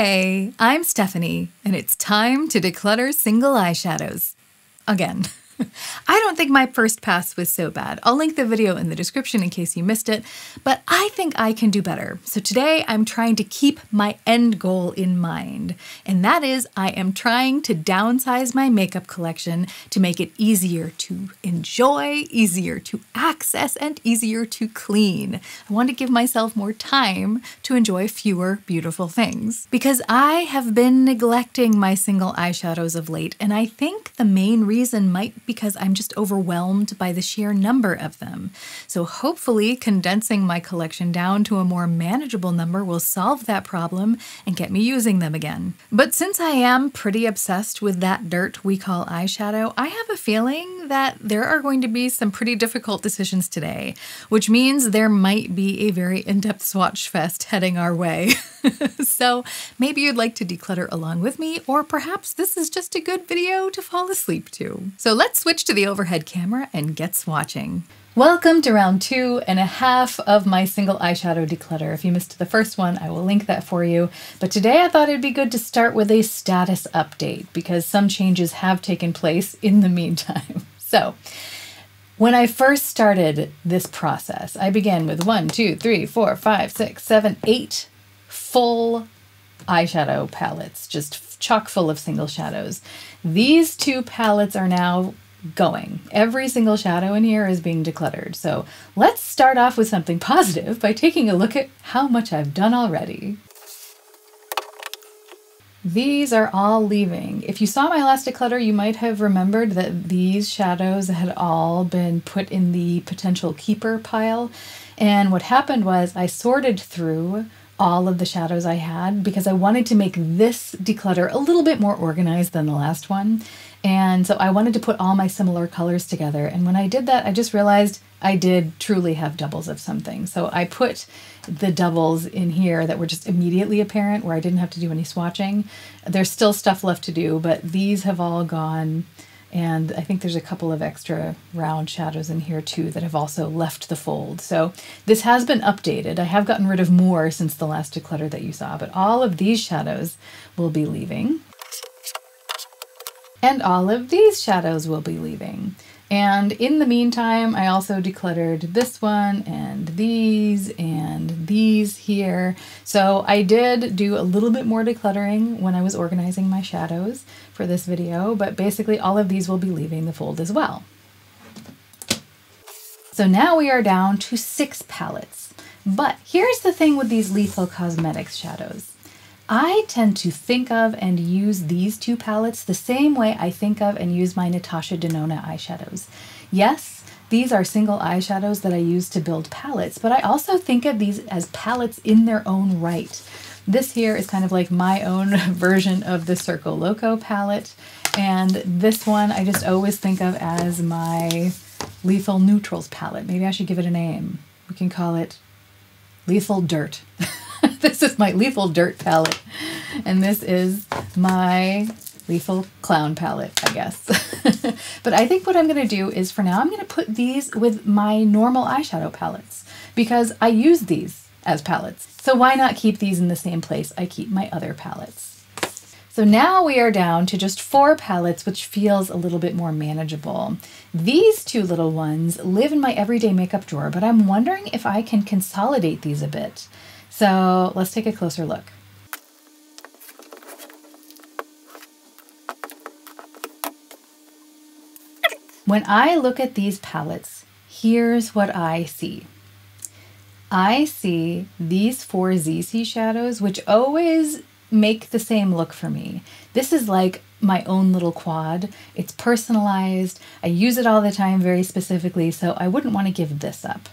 Hey, I'm Stephanie, and it's time to declutter single eyeshadows. Again. I don't think my first pass was so bad. I'll link the video in the description in case you missed it, but I think I can do better. So today I'm trying to keep my end goal in mind, and that is I am trying to downsize my makeup collection to make it easier to enjoy, easier to access, and easier to clean. I want to give myself more time to enjoy fewer beautiful things because I have been neglecting my single eyeshadows of late, and I think the main reason might be because I'm just overwhelmed by the sheer number of them. So hopefully condensing my collection down to a more manageable number will solve that problem and get me using them again. But since I am pretty obsessed with that dirt we call eyeshadow, I have a feeling that there are going to be some pretty difficult decisions today, which means there might be a very in-depth swatch fest heading our way. So maybe you'd like to declutter along with me, or perhaps this is just a good video to fall asleep to. So let's switch to the overhead camera and get swatching. Welcome to round 2.5 of my single eyeshadow declutter. If you missed the first one, I will link that for you. But today I thought it'd be good to start with a status update because some changes have taken place in the meantime. So when I first started this process, I began with 1, 2, 3, 4, 5, 6, 7, 8 full eyeshadow palettes, just chock full of single shadows. These two palettes are now going. Every single shadow in here is being decluttered. So let's start off with something positive by taking a look at how much I've done already. These are all leaving. If you saw my last declutter, you might have remembered that these shadows had all been put in the potential keeper pile. And what happened was I sorted through all of the shadows I had because I wanted to make this declutter a little bit more organized than the last one. And so I wanted to put all my similar colors together. And when I did that, I just realized I did truly have doubles of something. So I put the doubles in here that were just immediately apparent where I didn't have to do any swatching. There's still stuff left to do, but these have all gone. And I think there's a couple of extra round shadows in here too that have also left the fold. So this has been updated. I have gotten rid of more since the last declutter that you saw, but all of these shadows will be leaving. And all of these shadows will be leaving. And in the meantime, I also decluttered this one and these here. So I did do a little bit more decluttering when I was organizing my shadows for this video, but basically all of these will be leaving the fold as well. So now we are down to 6 palettes. But here's the thing with these Lethal Cosmetics shadows. I tend to think of and use these two palettes the same way I think of and use my Natasha Denona eyeshadows. Yes, these are single eyeshadows that I use to build palettes, but I also think of these as palettes in their own right. This here is kind of like my own version of the Circle Loco palette, and this one I just always think of as my Lethal Neutrals palette. Maybe I should give it a name. We can call it Lethal Dirt. This is my Lethal Dirt palette, and this is my Lethal Clown palette, I guess. But I think what I'm going to do is, for now, I'm going to put these with my normal eyeshadow palettes, because I use these as palettes. So why not keep these in the same place I keep my other palettes? So now we are down to just 4 palettes, which feels a little bit more manageable. These two little ones live in my everyday makeup drawer, but I'm wondering if I can consolidate these a bit. So let's take a closer look. When I look at these palettes, here's what I see. I see these 4 ZC shadows, which always make the same look for me. This is like my own little quad. It's personalized. I use it all the time very specifically, so I wouldn't want to give this up.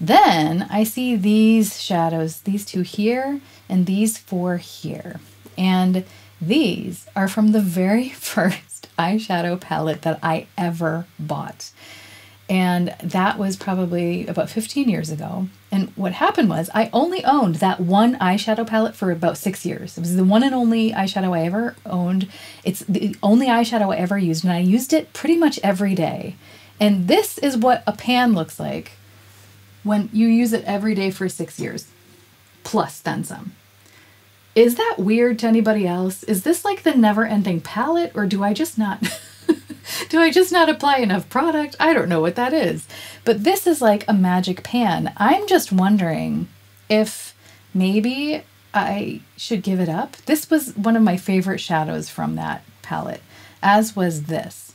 Then I see these shadows, these 2 here and these 4 here. And these are from the very first eyeshadow palette that I ever bought. And that was probably about 15 years ago. And what happened was I only owned that one eyeshadow palette for about 6 years. It was the one and only eyeshadow I ever owned. It's the only eyeshadow I ever used, and I used it pretty much every day. And this is what a pan looks like when you use it every day for 6 years, plus then some. Is that weird to anybody else? Is this like the never-ending palette, or do I just not do I just not apply enough product? I don't know what that is. But this is like a magic pan. I'm just wondering if maybe I should give it up. This was one of my favorite shadows from that palette, as was this,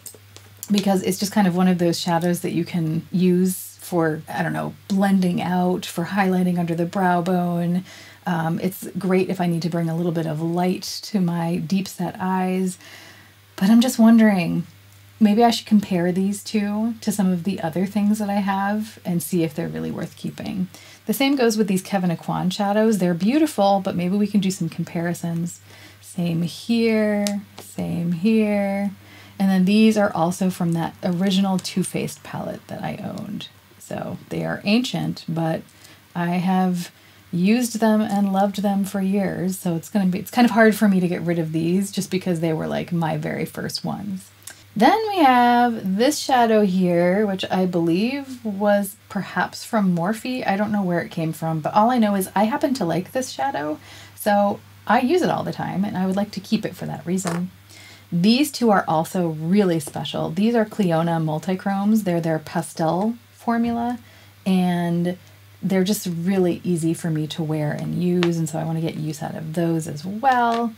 because it's just kind of one of those shadows that you can use for, I don't know, blending out, for highlighting under the brow bone. It's great if I need to bring a little bit of light to my deep set eyes. But I'm just wondering, maybe I should compare these two to some of the other things that I have and see if they're really worth keeping. The same goes with these Kevyn Aucoin shadows. They're beautiful, but maybe we can do some comparisons. Same here, and then these are also from that original Too Faced palette that I owned. So they are ancient, but I have used them and loved them for years, so it's kind of hard for me to get rid of these just because they were like my very first ones. Then we have this shadow here, which I believe was perhaps from Morphe. I don't know where it came from, but all I know is I happen to like this shadow, so I use it all the time and I would like to keep it for that reason. These two are also really special. These are Cliona Multichromes. They're their pastel formula, and they're just really easy for me to wear and use, and so I want to get use out of those as well.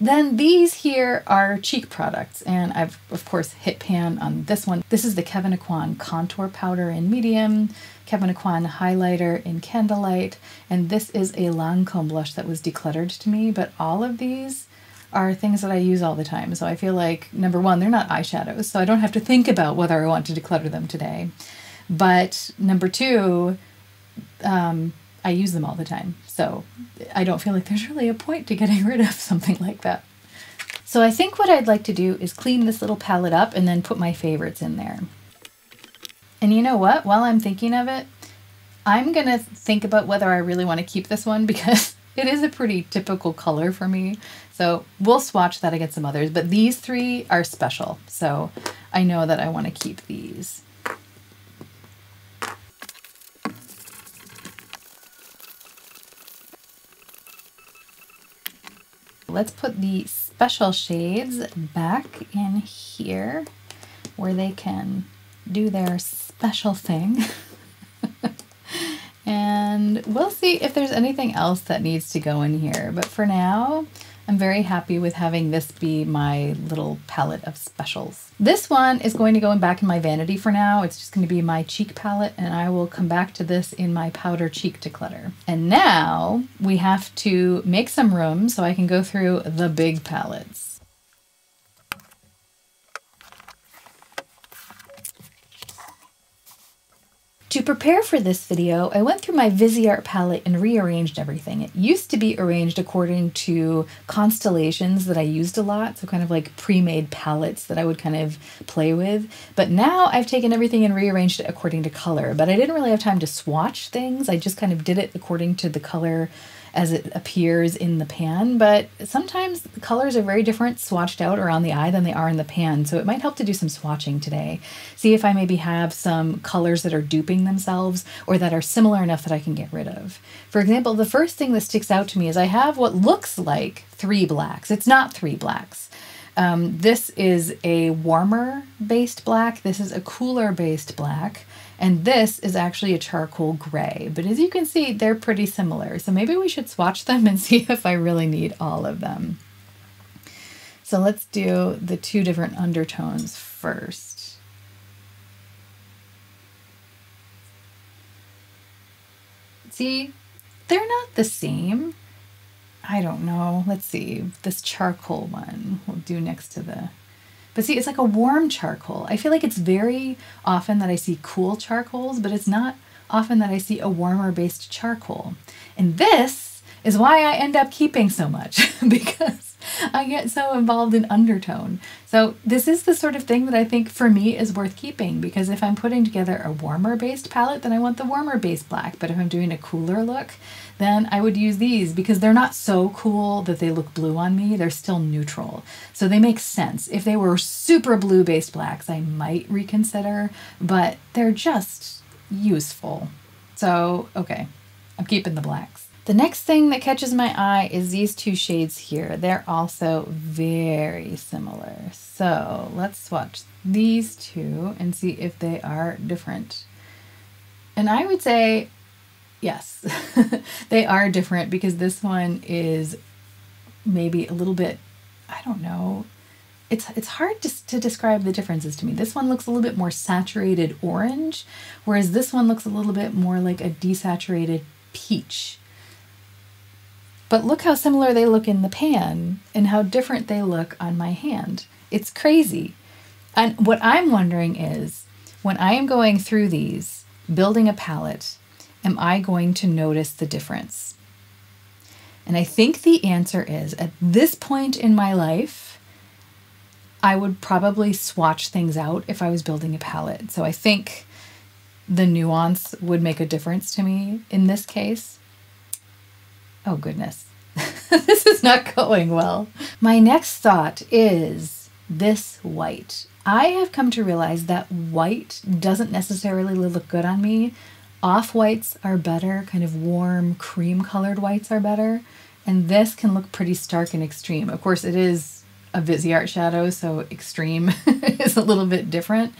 Then these here are cheek products, and I've of course hit pan on this one. This is the Kevyn Aucoin Contour Powder in Medium, Kevyn Aucoin Highlighter in Candlelight, and this is a Lancôme blush that was decluttered to me, but all of these are things that I use all the time. So I feel like, number one, they're not eyeshadows, so I don't have to think about whether I want to declutter them today. But number two, I use them all the time, so I don't feel like there's really a point to getting rid of something like that. So I think what I'd like to do is clean this little palette up and then put my favorites in there. And you know what? While I'm thinking of it, I'm gonna think about whether I really want to keep this one, because it is a pretty typical color for me. So we'll swatch that against some others, but these three are special, so I know that I want to keep these. Let's put the special shades back in here where they can do their special thing. And we'll see if there's anything else that needs to go in here. But for now, I'm very happy with having this be my little palette of specials. This one is going to go back in my vanity for now. It's just going to be my cheek palette, and I will come back to this in my powder cheek declutter. And now we have to make some room so I can go through the big palettes. To prepare for this video, I went through my Viseart palette and rearranged everything. It used to be arranged according to constellations that I used a lot, so kind of like pre-made palettes that I would kind of play with. But now I've taken everything and rearranged it according to color, but I didn't really have time to swatch things. I just kind of did it according to the color as it appears in the pan, but sometimes the colors are very different swatched out or on the eye than they are in the pan, so it might help to do some swatching today. See if I maybe have some colors that are duping themselves or that are similar enough that I can get rid of. For example, the first thing that sticks out to me is I have what looks like three blacks. It's not three blacks. This is a warmer based black, this is a cooler based black, and this is actually a charcoal gray, but as you can see, they're pretty similar. So maybe we should swatch them and see if I really need all of them. So let's do the two different undertones first. See, they're not the same. I don't know. Let's see. This charcoal one we'll do next to the... But see, it's like a warm charcoal. I feel like it's very often that I see cool charcoals, but it's not often that I see a warmer based charcoal. And this is why I end up keeping so much, because I get so involved in undertone. So this is the sort of thing that I think for me is worth keeping, because if I'm putting together a warmer based palette, then I want the warmer based black. But if I'm doing a cooler look, then I would use these because they're not so cool that they look blue on me. They're still neutral. So they make sense. If they were super blue based blacks, I might reconsider, but they're just useful. So, okay, I'm keeping the blacks. The next thing that catches my eye is these two shades here. They're also very similar. So let's swatch these two and see if they are different. And I would say, yes, they are different because this one is maybe a little bit, I don't know. It's hard to describe the differences to me. This one looks a little bit more saturated orange, whereas this one looks a little bit more like a desaturated peach. But look how similar they look in the pan and how different they look on my hand. It's crazy. And what I'm wondering is, when I am going through these, building a palette, am I going to notice the difference? And I think the answer is, at this point in my life, I would probably swatch things out if I was building a palette. So I think the nuance would make a difference to me in this case. Oh goodness, this is not going well. My next thought is this white. I have come to realize that white doesn't necessarily look good on me. Off whites are better, kind of warm cream colored whites are better. And this can look pretty stark and extreme. Of course it is a Viseart shadow, so extreme is a little bit different.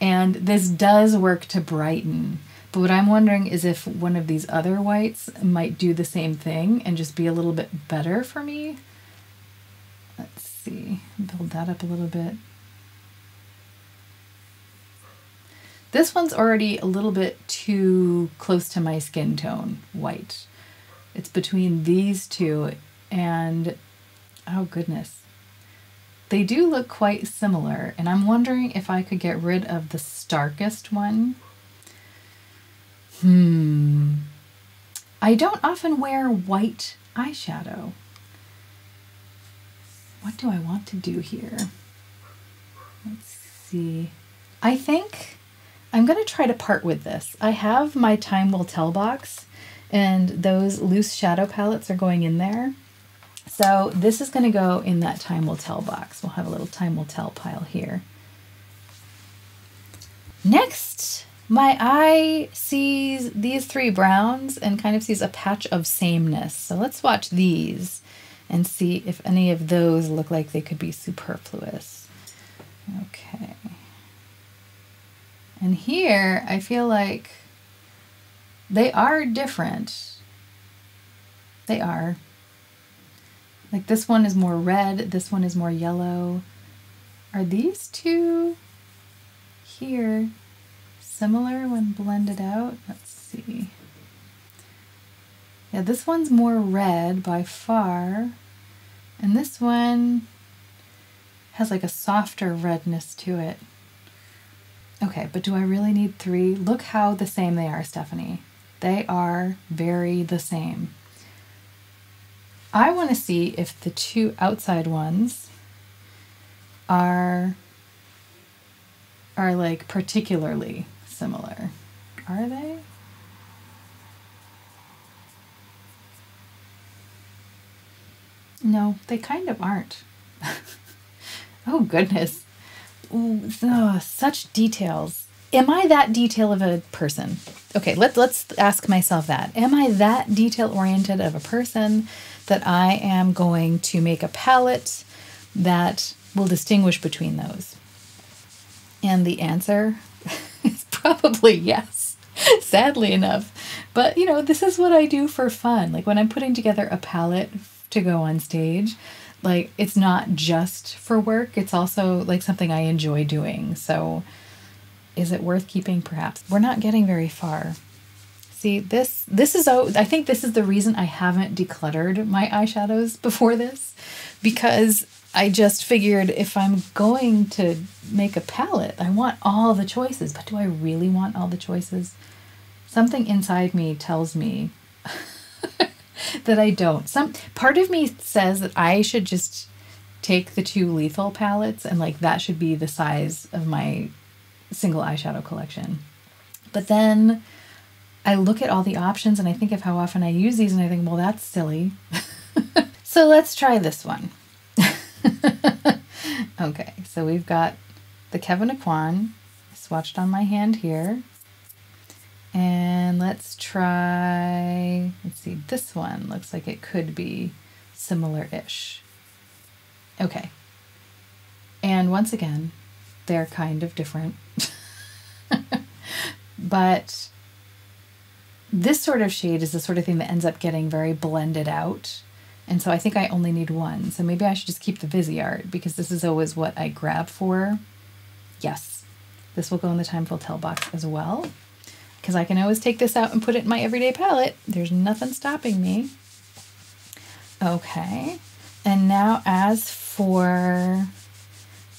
And this does work to brighten. But what I'm wondering is if one of these other whites might do the same thing and just be a little bit better for me. Let's see, build that up a little bit. This one's already a little bit too close to my skin tone, white. It's between these two and, oh goodness. They do look quite similar, and I'm wondering if I could get rid of the starkest one. I don't often wear white eyeshadow. What do I want to do here? Let's see. I think I'm gonna try to part with this. I have my Time Will Tell box, and those loose shadow palettes are going in there. So this is going to go in that Time Will Tell box. We'll have a little Time Will Tell pile here. Next, my eye sees these three browns and kind of sees a patch of sameness. So let's watch these and see if any of those look like they could be superfluous. Okay. And here I feel like they are different. They are. Like this one is more red, this one is more yellow. Are these two here similar when blended out? Let's see. Yeah, this one's more red by far. And this one has like a softer redness to it. Okay, but do I really need three? Look how the same they are, Stephanie. They are very the same. I want to see if the two outside ones are like particularly similar. Are they? No, they kind of aren't. Oh goodness. Ooh, oh, such details. Am I that detail of a person? Okay, let's ask myself that. Am I that detail-oriented of a person that I am going to make a palette that will distinguish between those? And the answer is probably yes, sadly enough. But you know, this is what I do for fun. Like when I'm putting together a palette to go on stage, like it's not just for work, it's also like something I enjoy doing. So is it worth keeping? Perhaps. We're not getting very far. See, this is, I think this is the reason I haven't decluttered my eyeshadows before this, because I just figured if I'm going to make a palette, I want all the choices, but do I really want all the choices? Something inside me tells me that I don't. Some part of me says that I should just take the two Lethal palettes and like that should be the size of my single eyeshadow collection. But then I look at all the options and I think of how often I use these and I think, well, that's silly. So let's try this one. Okay, so we've got the Kevyn Aucoin swatched on my hand here. And let's try, let's see, this one looks like it could be similar-ish. Okay. And once again, they're kind of different. But this sort of shade is the sort of thing that ends up getting very blended out. And so I think I only need one. So maybe I should just keep the Viseart because this is always what I grab for. Yes, this will go in the Time Will Tell box as well, because I can always take this out and put it in my everyday palette. There's nothing stopping me. Okay, and now as for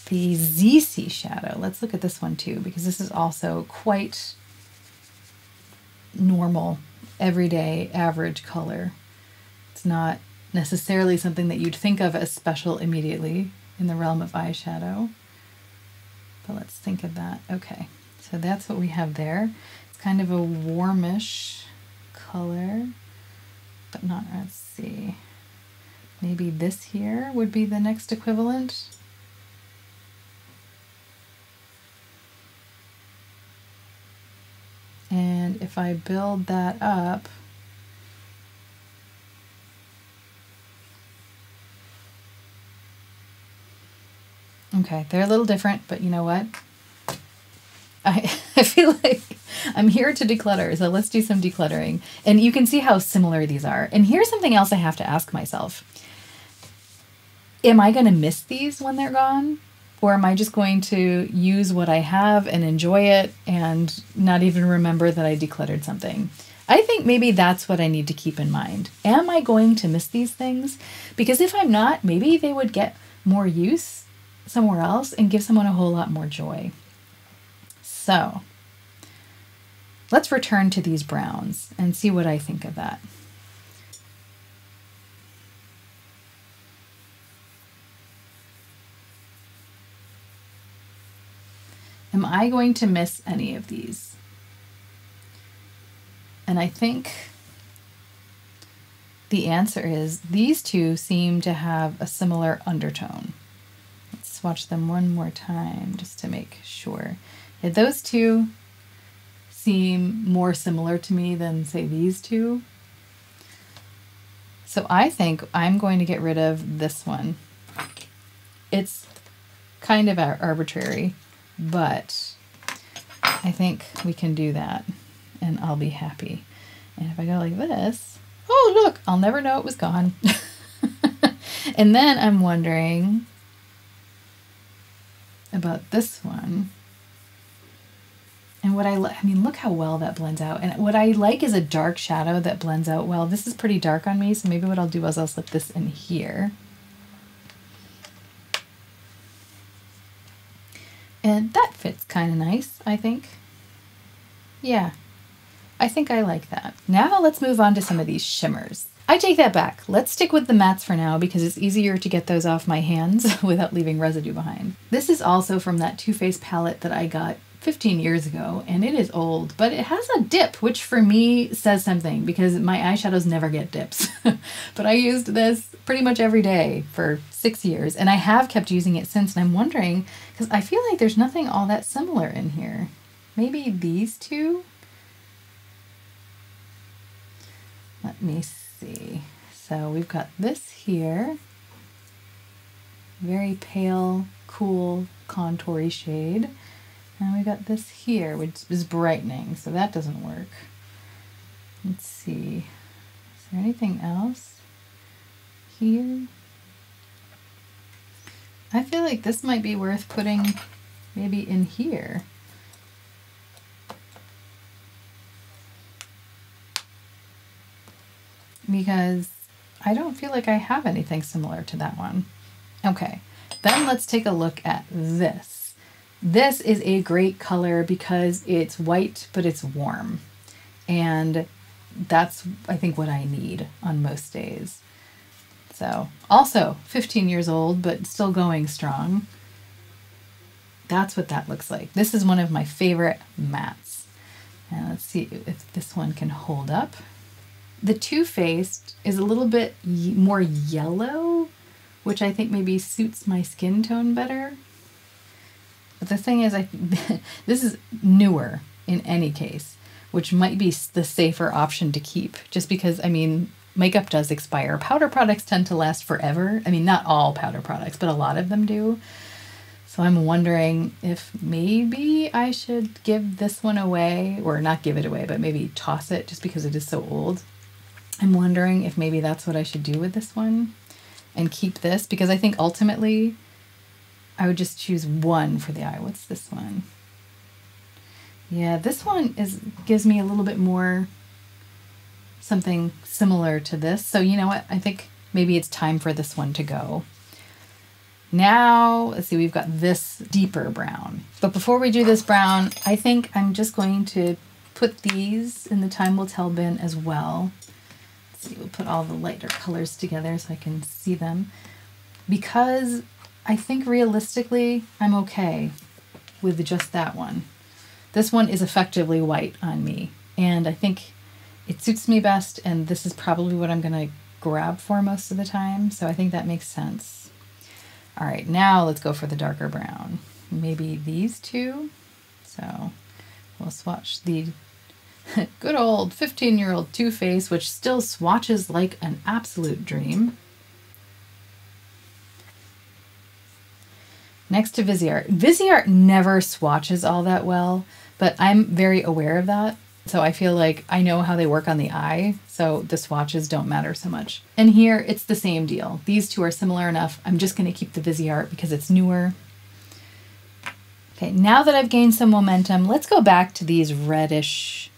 the ZC shadow, let's look at this one too, because this is also quite normal, everyday, average color. It's not necessarily something that you'd think of as special immediately in the realm of eyeshadow. But let's think of that. Okay, so that's what we have there. It's kind of a warmish color, but not, let's see. Maybe this here would be the next equivalent. And if I build that up, okay, they're a little different, but you know what? I feel like I'm here to declutter, so let's do some decluttering. And you can see how similar these are. And here's something else I have to ask myself. Am I going to miss these when they're gone? Or am I just going to use what I have and enjoy it and not even remember that I decluttered something? I think maybe that's what I need to keep in mind. Am I going to miss these things? Because if I'm not, maybe they would get more use somewhere else and give someone a whole lot more joy. So let's return to these browns and see what I think of that. Am I going to miss any of these? And I think the answer is these two seem to have a similar undertone. Let's swatch them one more time just to make sure. Yeah, those two seem more similar to me than, say, these two. So I think I'm going to get rid of this one. It's kind of arbitrary, but I think we can do that and I'll be happy. And if I go like this, oh, look, I'll never know it was gone. And then I'm wondering about this one. And what I mean, look how well that blends out. And what I like is a dark shadow that blends out well. This is pretty dark on me, so maybe what I'll do is I'll slip this in here. And that fits kind of nice, I think. Yeah, I think I like that. Now let's move on to some of these shimmers. I take that back. Let's stick with the mattes for now because it's easier to get those off my hands without leaving residue behind. This is also from that Too Faced palette that I got 15 years ago, and it is old, but it has a dip, which for me says something because my eyeshadows never get dips. But I used this pretty much every day for 6 years, and I have kept using it since, and I'm wondering, because I feel like there's nothing all that similar in here. Maybe these two? Let me see. So we've got this here. Very pale, cool, contoury shade. And we got this here, which is brightening, so that doesn't work. Let's see. Is there anything else here? I feel like this might be worth putting maybe in here. Because I don't feel like I have anything similar to that one. Okay, then let's take a look at this. This is a great color because it's white, but it's warm. And that's, I think, what I need on most days. So also 15 years old, but still going strong. That's what that looks like. This is one of my favorite mattes. And let's see if this one can hold up. The Too Faced is a little bit more yellow, which I think maybe suits my skin tone better. But the thing is, this is newer in any case, which might be the safer option to keep, just because, I mean, makeup does expire. Powder products tend to last forever. I mean, not all powder products, but a lot of them do. So I'm wondering if maybe I should give this one away, or not give it away, but maybe toss it just because it is so old. I'm wondering if maybe that's what I should do with this one and keep this, because I think ultimately I would just choose one for the eye. What's this one? Yeah, this one gives me a little bit more something similar to this. So you know what? I think maybe it's time for this one to go. Now, let's see, we've got this deeper brown. But before we do this brown, I think I'm just going to put these in the Time Will Tell bin as well. Let's see, we'll put all the lighter colors together so I can see them. Because I think realistically, I'm okay with just that one. This one is effectively white on me, and I think it suits me best, and this is probably what I'm gonna grab for most of the time, so I think that makes sense. All right, now let's go for the darker brown. Maybe these two. So we'll swatch the good old 15-year-old Too Faced, which still swatches like an absolute dream. Next to Viseart. Viseart never swatches all that well, but I'm very aware of that. So I feel like I know how they work on the eye, so the swatches don't matter so much. And here, it's the same deal. These two are similar enough. I'm just going to keep the Viseart because it's newer. Okay, now that I've gained some momentum, let's go back to these reddish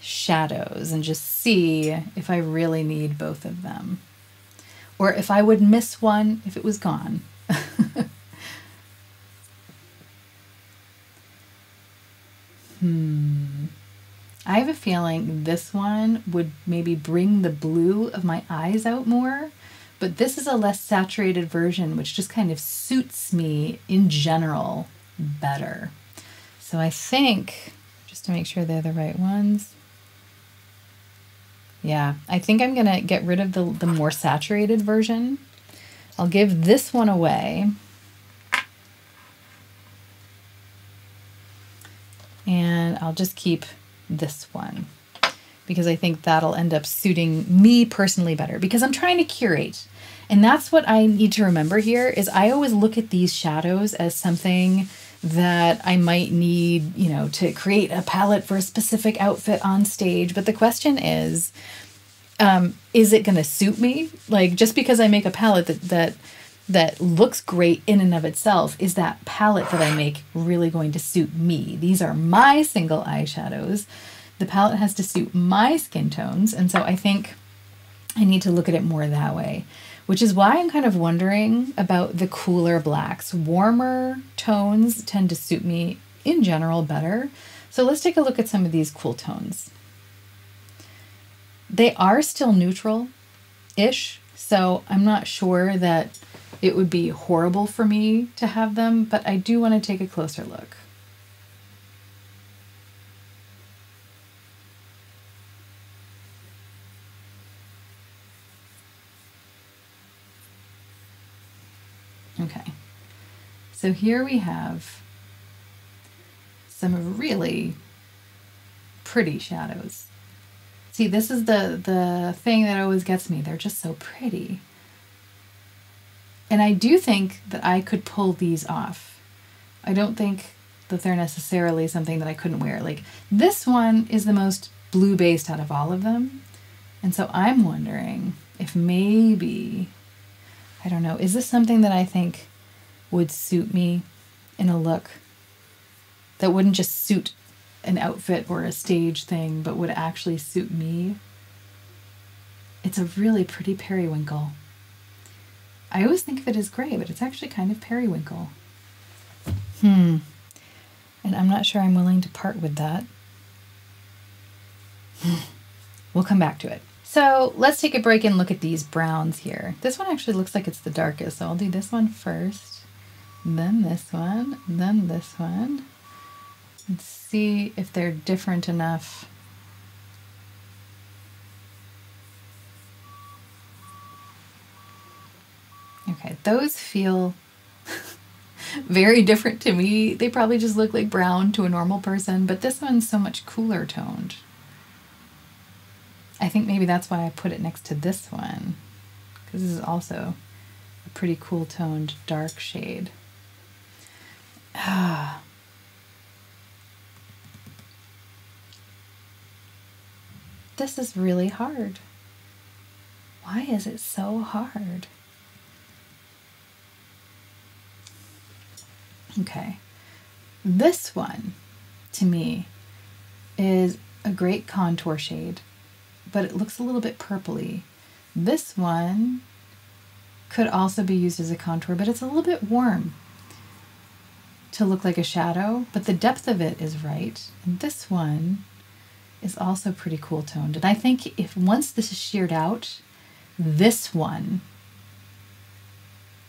shadows and just see if I really need both of them. Or if I would miss one if it was gone. I have a feeling this one would maybe bring the blue of my eyes out more, but this is a less saturated version, which just kind of suits me in general better. So I think, just to make sure they're the right ones, yeah, I think I'm gonna get rid of the more saturated version. I'll give this one away. And I'll just keep this one, because I think that'll end up suiting me personally better, because I'm trying to curate. And that's what I need to remember here, is I always look at these shadows as something that I might need, you know, to create a palette for a specific outfit on stage. But the question is it going to suit me? Like, just because I make a palette that looks great in and of itself, is that palette that I make really going to suit me? These are my single eyeshadows. The palette has to suit my skin tones, and so I think I need to look at it more that way, which is why I'm kind of wondering about the cooler blacks. Warmer tones tend to suit me in general better. So let's take a look at some of these cool tones. They are still neutral-ish, so I'm not sure that it would be horrible for me to have them, but I do want to take a closer look. Okay, so here we have some really pretty shadows. See, this is the thing that always gets me. They're just so pretty. And I do think that I could pull these off. I don't think that they're necessarily something that I couldn't wear. Like, this one is the most blue-based out of all of them. And so I'm wondering if maybe, I don't know, is this something that I think would suit me in a look that wouldn't just suit an outfit or a stage thing, but would actually suit me? It's a really pretty periwinkle. I always think of it as gray, but it's actually kind of periwinkle. And I'm not sure I'm willing to part with that. We'll come back to it. So let's take a break and look at these browns here. This one actually looks like it's the darkest, so I'll do this one first, then this one, then this one. Let's see if they're different enough. Okay, those feel very different to me. They probably just look like brown to a normal person, but this one's so much cooler toned. I think maybe that's why I put it next to this one, because this is also a pretty cool toned dark shade. Ah. This is really hard. Why is it so hard? Okay, this one to me is a great contour shade, but it looks a little bit purpley. This one could also be used as a contour, but it's a little bit warm to look like a shadow, but the depth of it is right. And this one is also pretty cool toned. And I think if once this is sheared out, this one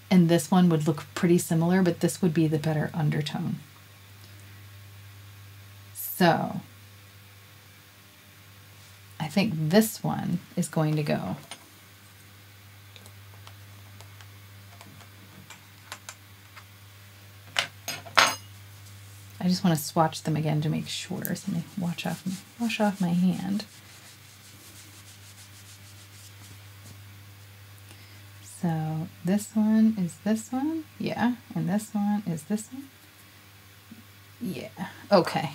and this one would look pretty similar, but this would be the better undertone. So I think this one is going to go. I just want to swatch them again to make sure. So let me wash off my hand. So this one is this one, yeah, and this one is this one, yeah. Okay,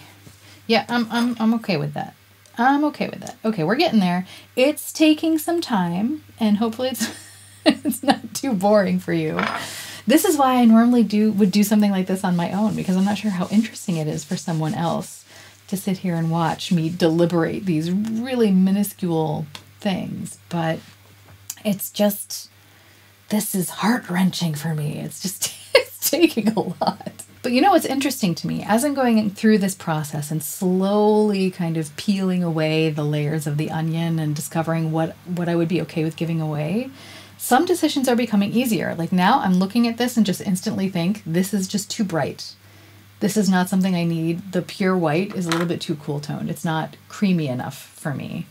yeah, I'm okay with that. I'm okay with that. Okay, we're getting there. It's taking some time, and hopefully it's it's not too boring for you. This is why I normally would do something like this on my own, because I'm not sure how interesting it is for someone else to sit here and watch me deliberate these really minuscule things, but it's just. This is heart-wrenching for me. It's just, it's taking a lot. But you know what's interesting to me? As I'm going through this process and slowly kind of peeling away the layers of the onion and discovering what I would be okay with giving away, some decisions are becoming easier. Like now I'm looking at this and just instantly think, this is just too bright. This is not something I need. The pure white is a little bit too cool toned. It's not creamy enough for me.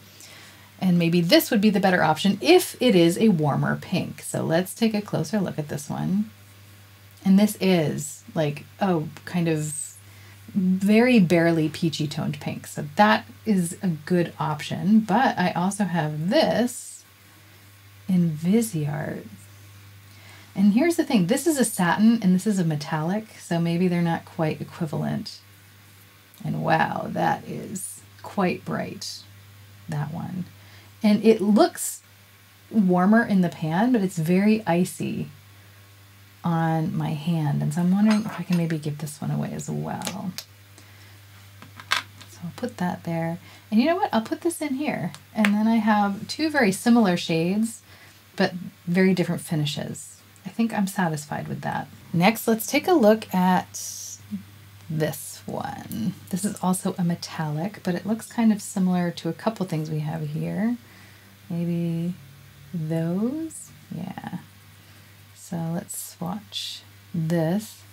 And maybe this would be the better option if it is a warmer pink. So let's take a closer look at this one. And this is like, oh, kind of very barely peachy toned pink. So that is a good option. But I also have this in Viseart. And here's the thing, this is a satin and this is a metallic. So maybe they're not quite equivalent. And wow, that is quite bright, that one. And it looks warmer in the pan, but it's very icy on my hand. And so I'm wondering if I can maybe give this one away as well. So I'll put that there. And you know what? I'll put this in here. And then I have two very similar shades, but very different finishes. I think I'm satisfied with that. Next, let's take a look at this one. This is also a metallic, but it looks kind of similar to a couple things we have here. Maybe those? Yeah. So let's swatch this.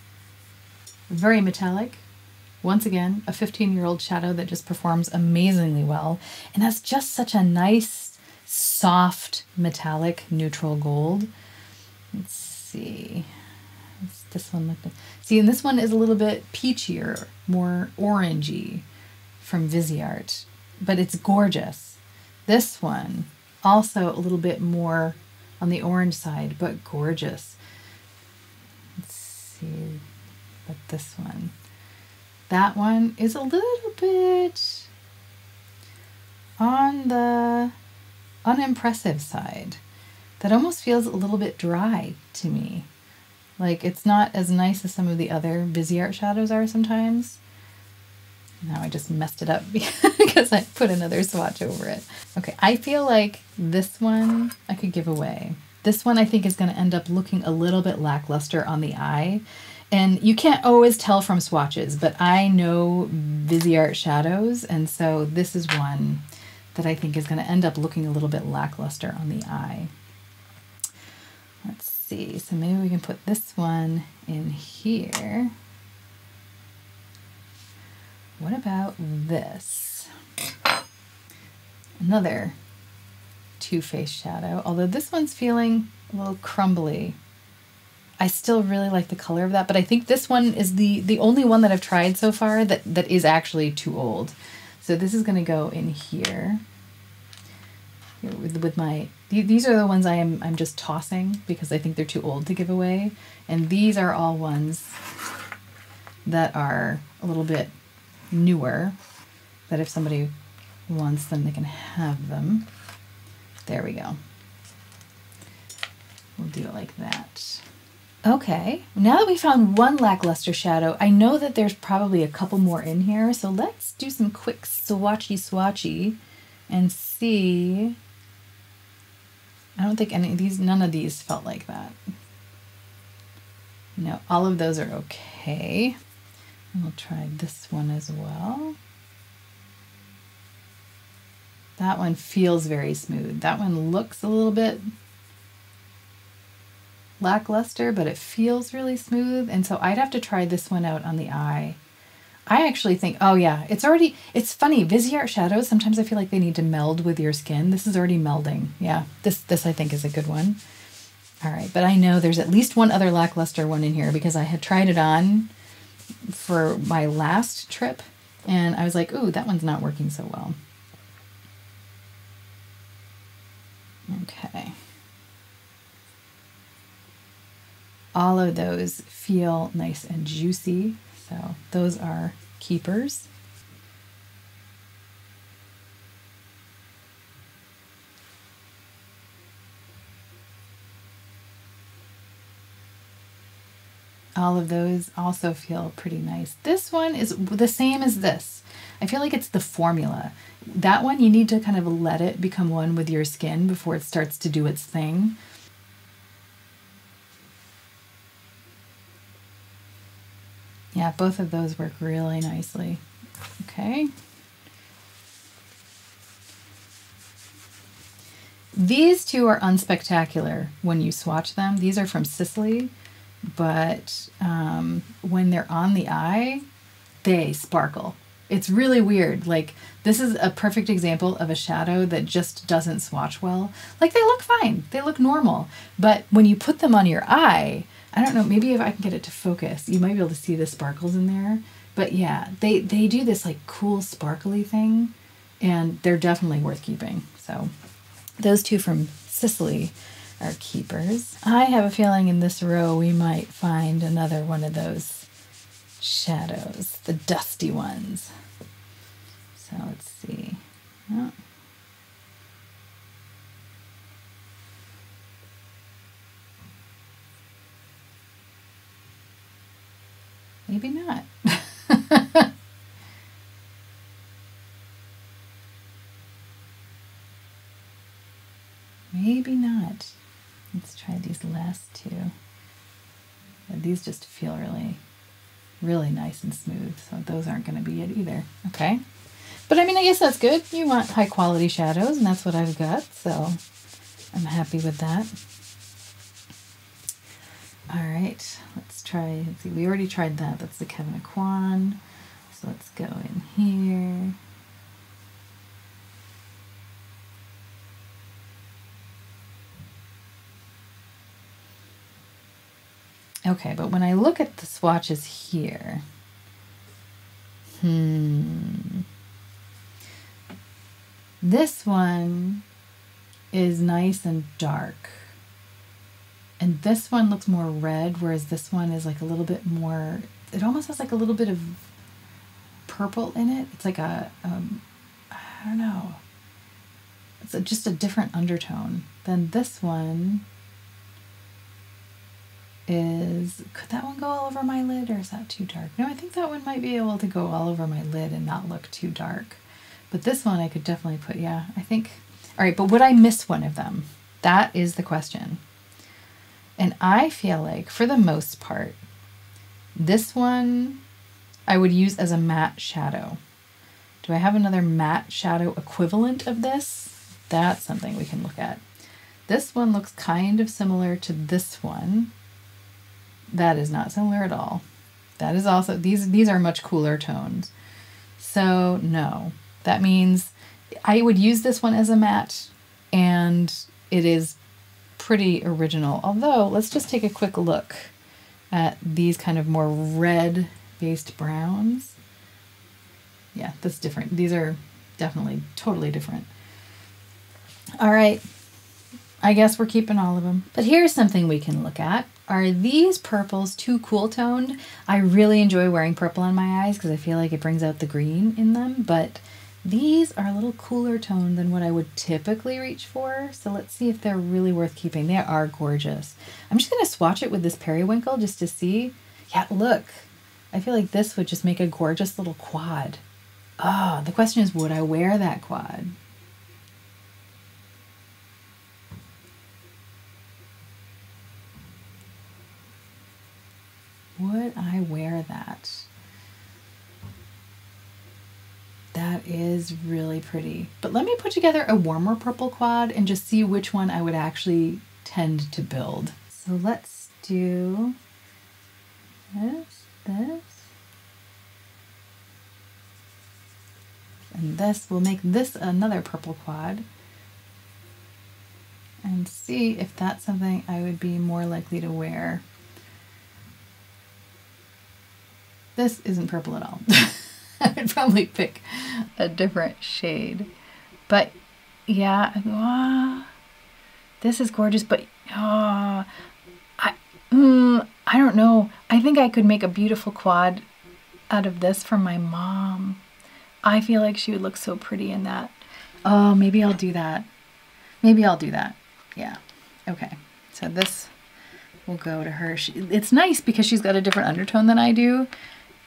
Very metallic. Once again, a 15-year-old shadow that just performs amazingly well. And that's just such a nice, soft, metallic, neutral gold. Let's see. This one looked, see, and this one is a little bit peachier, more orangey from Viseart, but it's gorgeous. This one also a little bit more on the orange side, but gorgeous. Let's see, but this one, that one is a little bit on the unimpressive side. That almost feels a little bit dry to me. Like, it's not as nice as some of the other Viseart shadows are sometimes. Now I just messed it up because I put another swatch over it. Okay, I feel like this one I could give away. This one I think is going to end up looking a little bit lackluster on the eye. And you can't always tell from swatches, but I know Viseart shadows, and so this is one that I think is going to end up looking a little bit lackluster on the eye. Let's see, so maybe we can put this one in here. What about this? Another Too Faced shadow, although this one's feeling a little crumbly I still really like the color of that, but I think this one is the only one that I've tried so far that is actually too old. So this is gonna go in here with my, these are the ones I'm just tossing because I think they're too old to give away. And these are all ones that are a little bit newer, that if somebody wants them, they can have them. There we go. We'll do it like that. Okay, now that we found one lackluster shadow, I know that there's probably a couple more in here, so let's do some quick swatchy and see. I don't think any of these, none of these felt like that. No, all of those are okay. And we'll try this one as well. That one feels very smooth. That one looks a little bit lackluster, but it feels really smooth. And so I'd have to try this one out on the eye. I actually think, oh yeah, it's funny. Viseart shadows, sometimes I feel like they need to meld with your skin. This is already melding. Yeah, this I think is a good one. All right, but I know there's at least one other lackluster one in here because I had tried it on for my last trip and I was like, ooh, that one's not working so well. Okay. All of those feel nice and juicy, so those are keepers. All of those also feel pretty nice. This one is the same as this. I feel like it's the formula. That one, you need to kind of let it become one with your skin before it starts to do its thing. Yeah, both of those work really nicely. Okay. These two are unspectacular when you swatch them. These are from Sisley. But when they're on the eye, they sparkle. It's really weird. Like, this is a perfect example of a shadow that just doesn't swatch well. Like, they look fine. They look normal. But when you put them on your eye, I don't know, maybe if I can get it to focus, you might be able to see the sparkles in there. But yeah, they do this like cool sparkly thing, and they're definitely worth keeping. So those two from Sisley are keepers. I have a feeling in this row we might find another one of those shadows, the dusty ones. So let's see. Oh. Maybe not. Maybe not. Let's try these last two. These just feel really, really nice and smooth. So those aren't going to be it either. Okay. But I mean, I guess that's good. You want high quality shadows, and that's what I've got. So I'm happy with that. All right. Let's try. Let's see. We already tried that. That's the Kevyn Aucoin. So let's go in here. Okay, but when I look at the swatches here, this one is nice and dark. And this one looks more red, whereas this one is like a little bit more, it almost has like a little bit of purple in it. It's like a, I don't know, it's just a different undertone than this one. Could that one go all over my lid, or is that too dark? No, I think that one might be able to go all over my lid and not look too dark. But this one I could definitely put, yeah, I think. All right, but would I miss one of them? That is the question. And I feel like, for the most part, this one I would use as a matte shadow. Do I have another matte shadow equivalent of this? That's something we can look at. This one looks kind of similar to this one. That is not similar at all. That is also, these are much cooler tones. So no, that means I would use this one as a matte, and it is pretty original. Although let's just take a quick look at these kind of more red-based browns. Yeah, that's different. These are definitely totally different. All right, I guess we're keeping all of them. But here's something we can look at. Are these purples too cool-toned? I really enjoy wearing purple on my eyes because I feel like it brings out the green in them, but these are a little cooler toned than what I would typically reach for, so let's see if they're really worth keeping. They are gorgeous. I'm just going to swatch it with this periwinkle just to see. Yeah, look. I feel like this would just make a gorgeous little quad. Oh, the question is, would I wear that quad? Would I wear that? That is really pretty. But let me put together a warmer purple quad and just see which one I would actually tend to build. So let's do this, and this. We'll make this another purple quad and see if that's something I would be more likely to wear. This isn't purple at all. I'd probably pick a different shade, but yeah, this is gorgeous, but I don't know. I think I could make a beautiful quad out of this for my mom. I feel like she would look so pretty in that. Oh, maybe I'll do that. Maybe I'll do that. Yeah. Okay. So this will go to her. It's nice because she's got a different undertone than I do.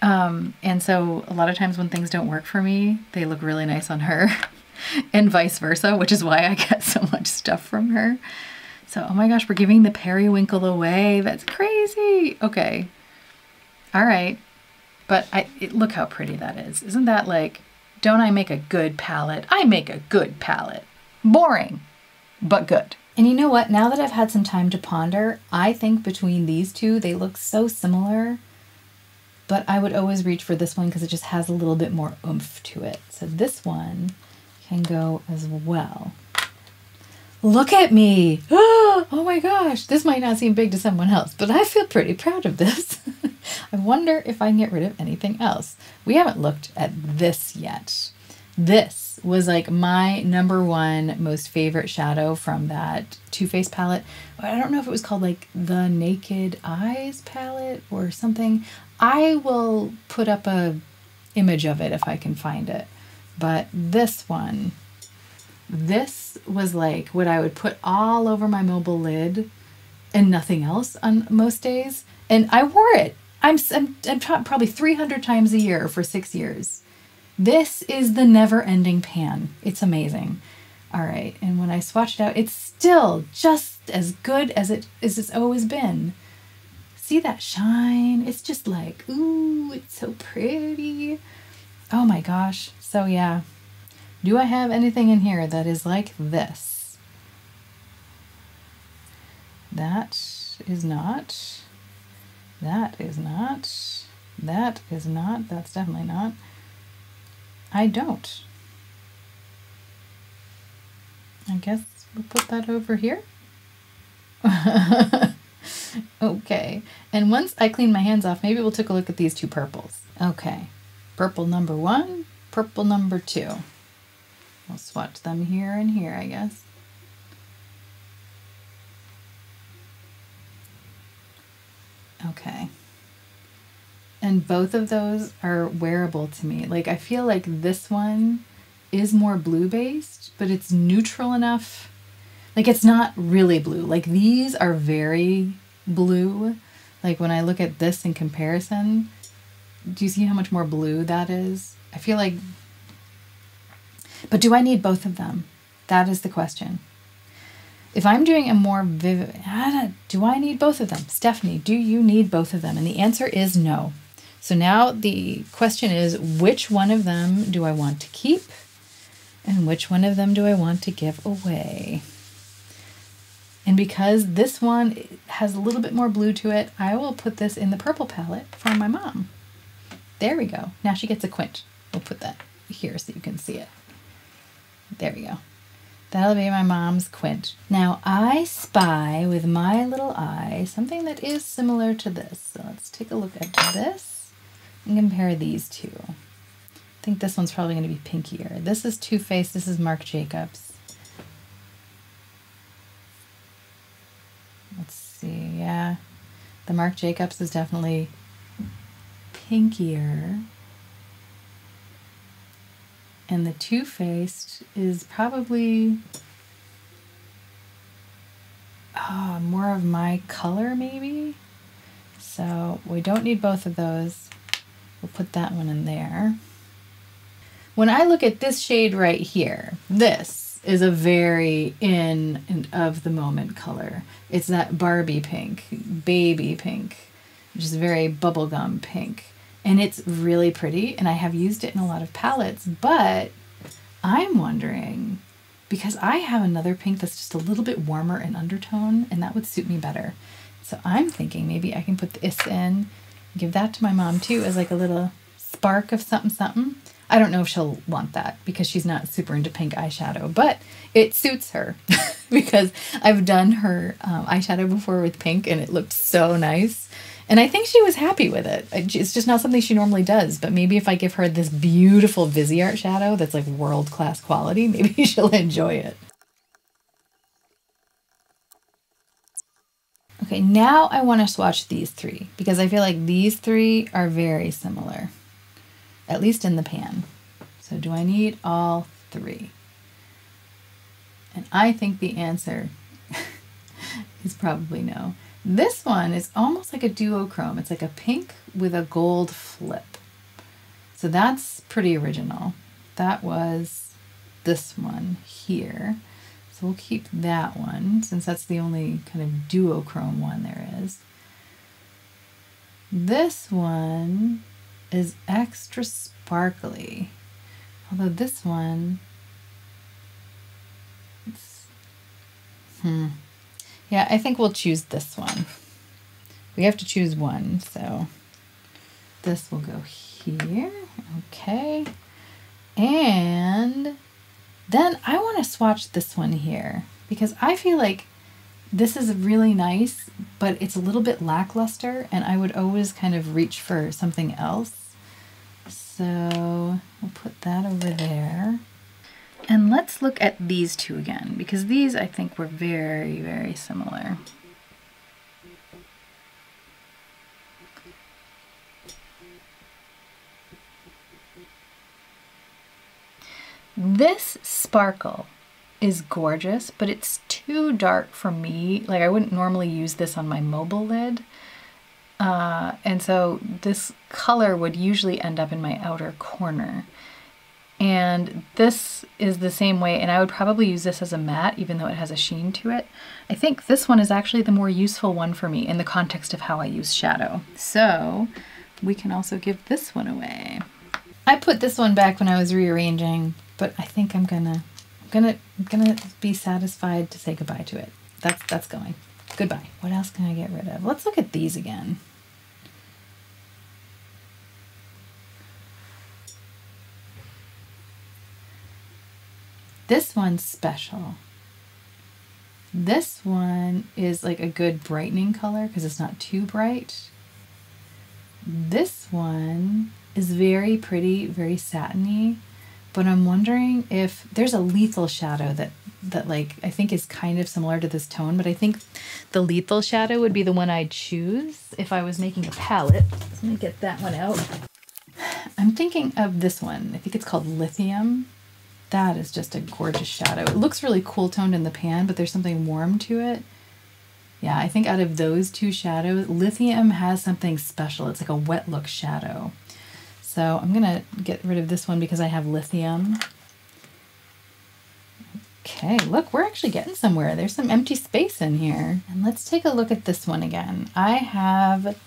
And so a lot of times when things don't work for me, they look really nice on her and vice versa, which is why I get so much stuff from her. So, oh my gosh, we're giving the periwinkle away. That's crazy. Okay. All right. But look how pretty that is. Isn't that like, don't I make a good palette? I make a good palette. Boring, but good. And you know what? Now that I've had some time to ponder, I think between these two, they look so similar. But I would always reach for this one because it just has a little bit more oomph to it. So this one can go as well. Look at me. Oh my gosh. This might not seem big to someone else, but I feel pretty proud of this. I wonder if I can get rid of anything else. We haven't looked at this yet. This was like my #1 most favorite shadow from that Too Faced palette. I don't know if it was called like the Naked Eyes palette or something. I will put up a image of it if I can find it. But this one, this was like what I would put all over my mobile lid and nothing else on most days. And I wore it. I'm probably 300 times a year for 6 years. This is the never-ending pan. It's amazing. All right. And when I swatched it out, it's still just as good as it's always been. See that shine? It's just like, ooh, it's so pretty. Oh my gosh. So yeah. Do I have anything in here that is like this? That is not. That is not. That is not. That's definitely not. I don't. I guess we'll put that over here. Okay, and once I clean my hands off, maybe we'll take a look at these two purples. Okay, purple #1, purple #2. We'll swatch them here and here, I guess. Okay. And both of those are wearable to me. Like, I feel like this one is more blue-based, but it's neutral enough. Like, it's not really blue. Like, these are very blue. Like, when I look at this in comparison, do you see how much more blue that is? I feel like... But do I need both of them? That is the question. If I'm doing a more vivid... Do I need both of them? Stephanie, do you need both of them? And the answer is no. So now the question is, which one of them do I want to keep? And which one of them do I want to give away? And because this one has a little bit more blue to it, I will put this in the purple palette for my mom. There we go. Now she gets a quint. We'll put that here so you can see it. There we go. That'll be my mom's quench. Now I spy with my little eye something that is similar to this. So let's take a look at this and compare these two. I think this one's probably gonna be pinkier. This is Too Faced, this is Marc Jacobs. Let's see, yeah. The Marc Jacobs is definitely pinkier. And the Too Faced is probably more of my color, maybe. So we don't need both of those. We'll put that one in there. When I look at this shade right here, this is a very in and of the moment color. It's that Barbie pink, baby pink, which is very bubblegum pink. And it's really pretty, and I have used it in a lot of palettes, but I'm wondering, because I have another pink that's just a little bit warmer in undertone, and that would suit me better. So I'm thinking maybe I can put this in, give that to my mom too as like a little spark of something something. I don't know if she'll want that because she's not super into pink eyeshadow, but it suits her because I've done her eyeshadow before with pink and it looked so nice. And I think she was happy with it. It's just not something she normally does, but maybe if I give her this beautiful Viseart shadow that's like world-class quality, maybe she'll enjoy it. Okay, now I want to swatch these three because I feel like these three are very similar, at least in the pan. So do I need all three? And I think the answer is probably no. This one is almost like a duochrome. It's like a pink with a gold flip. So that's pretty original. That was this one here. So we'll keep that one since that's the only kind of duochrome one there is. This one is extra sparkly. Although this one, it's, yeah, I think we'll choose this one. We have to choose one, so this will go here, okay. And then I want to swatch this one here because I feel like this is really nice, but it's a little bit lackluster and I would always kind of reach for something else. So we'll put that over there. And let's look at these two again, because these I think were very, very similar. This sparkle is gorgeous, but it's too dark for me. Like I wouldn't normally use this on my mobile lid. And so this color would usually end up in my outer corner. And this is the same way, and I would probably use this as a matte, even though it has a sheen to it. I think this one is actually the more useful one for me in the context of how I use shadow. So we can also give this one away. I put this one back when I was rearranging, but I think I'm gonna be satisfied to say goodbye to it. That's going. Goodbye. What else can I get rid of? Let's look at these again. This one's special. This one is like a good brightening color because it's not too bright. This one is very pretty, very satiny, but I'm wondering if there's a lethal shadow that like I think is kind of similar to this tone, but I think the lethal shadow would be the one I'd choose if I was making a palette. Let me get that one out. I'm thinking of this one. I think it's called Lithium. That is just a gorgeous shadow. It looks really cool toned in the pan, but there's something warm to it. Yeah, I think out of those two shadows, Lithium has something special. It's like a wet look shadow. So I'm gonna get rid of this one because I have Lithium. Okay, look, we're actually getting somewhere. There's some empty space in here. And let's take a look at this one again. I have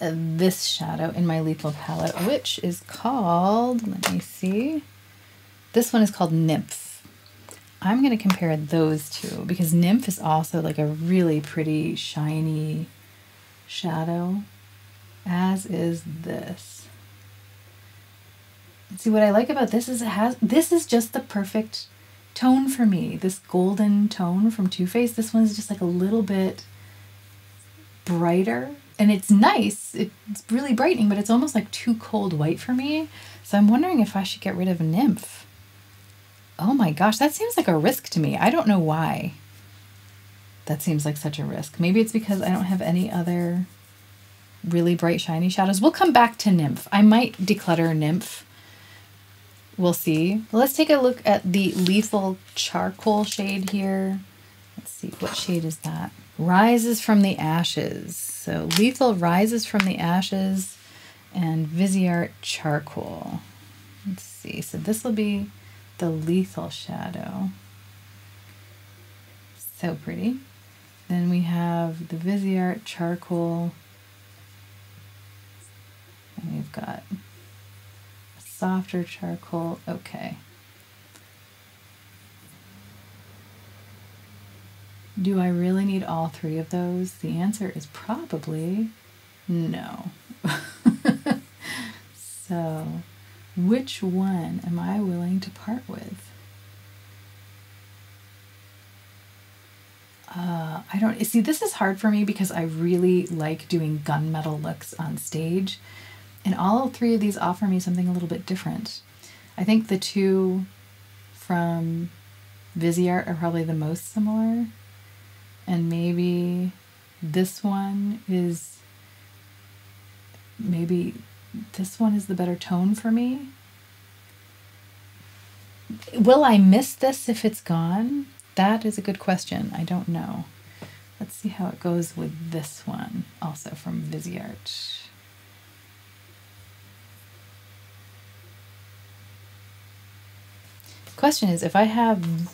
this shadow in my Lethal palette, which is called, let me see. This one is called Nymph. I'm gonna compare those two because Nymph is also like a really pretty shiny shadow, as is this. See, what I like about this is this is just the perfect tone for me, this golden tone from Too Faced. This one's just like a little bit brighter, and it's nice. It's really brightening, but it's almost like too cold white for me. So I'm wondering if I should get rid of Nymph. Oh my gosh, that seems like a risk to me. I don't know why that seems like such a risk. Maybe it's because I don't have any other really bright shiny shadows. We'll come back to Nymph. I might declutter Nymph. We'll see. Let's take a look at the Lethal Charcoal shade here. Let's see, what shade is that? Rises from the Ashes. So Lethal Rises from the Ashes and Viseart Charcoal. Let's see. So this will be the Lethal shadow. So pretty. Then we have the Viseart Charcoal. And we've got a softer charcoal. Okay. Do I really need all three of those? The answer is probably no. So, which one am I willing to part with? I don't see. This is hard for me because I really like doing gunmetal looks on stage, and all three of these offer me something a little bit different. I think the two from Viseart are probably the most similar, and maybe this one is the better tone for me. Will I miss this if it's gone? That is a good question. I don't know. Let's see how it goes with this one, also from Viseart. Question is, if I have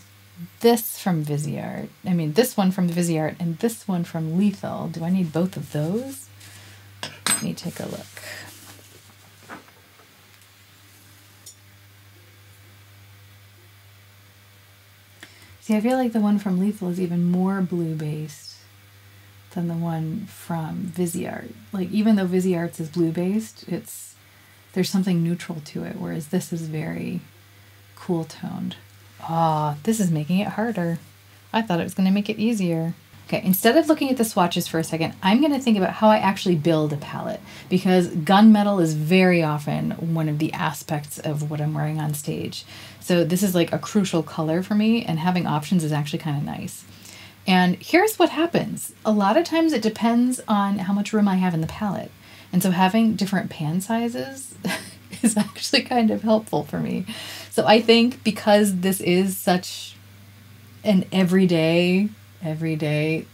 this from Viseart, I mean this one from Viseart and this one from Lethal, do I need both of those? Let me take a look. See, I feel like the one from Lethal is even more blue-based than the one from Viseart. Like, even though Viseart's is blue-based, there's something neutral to it, whereas this is very cool-toned. Ah, this is making it harder. I thought it was going to make it easier. Okay, instead of looking at the swatches for a second, I'm going to think about how I actually build a palette, because gunmetal is very often one of the aspects of what I'm wearing on stage. So this is like a crucial color for me, and having options is actually kind of nice. And here's what happens. A lot of times it depends on how much room I have in the palette. And so having different pan sizes is actually kind of helpful for me. So I think because this is such an everyday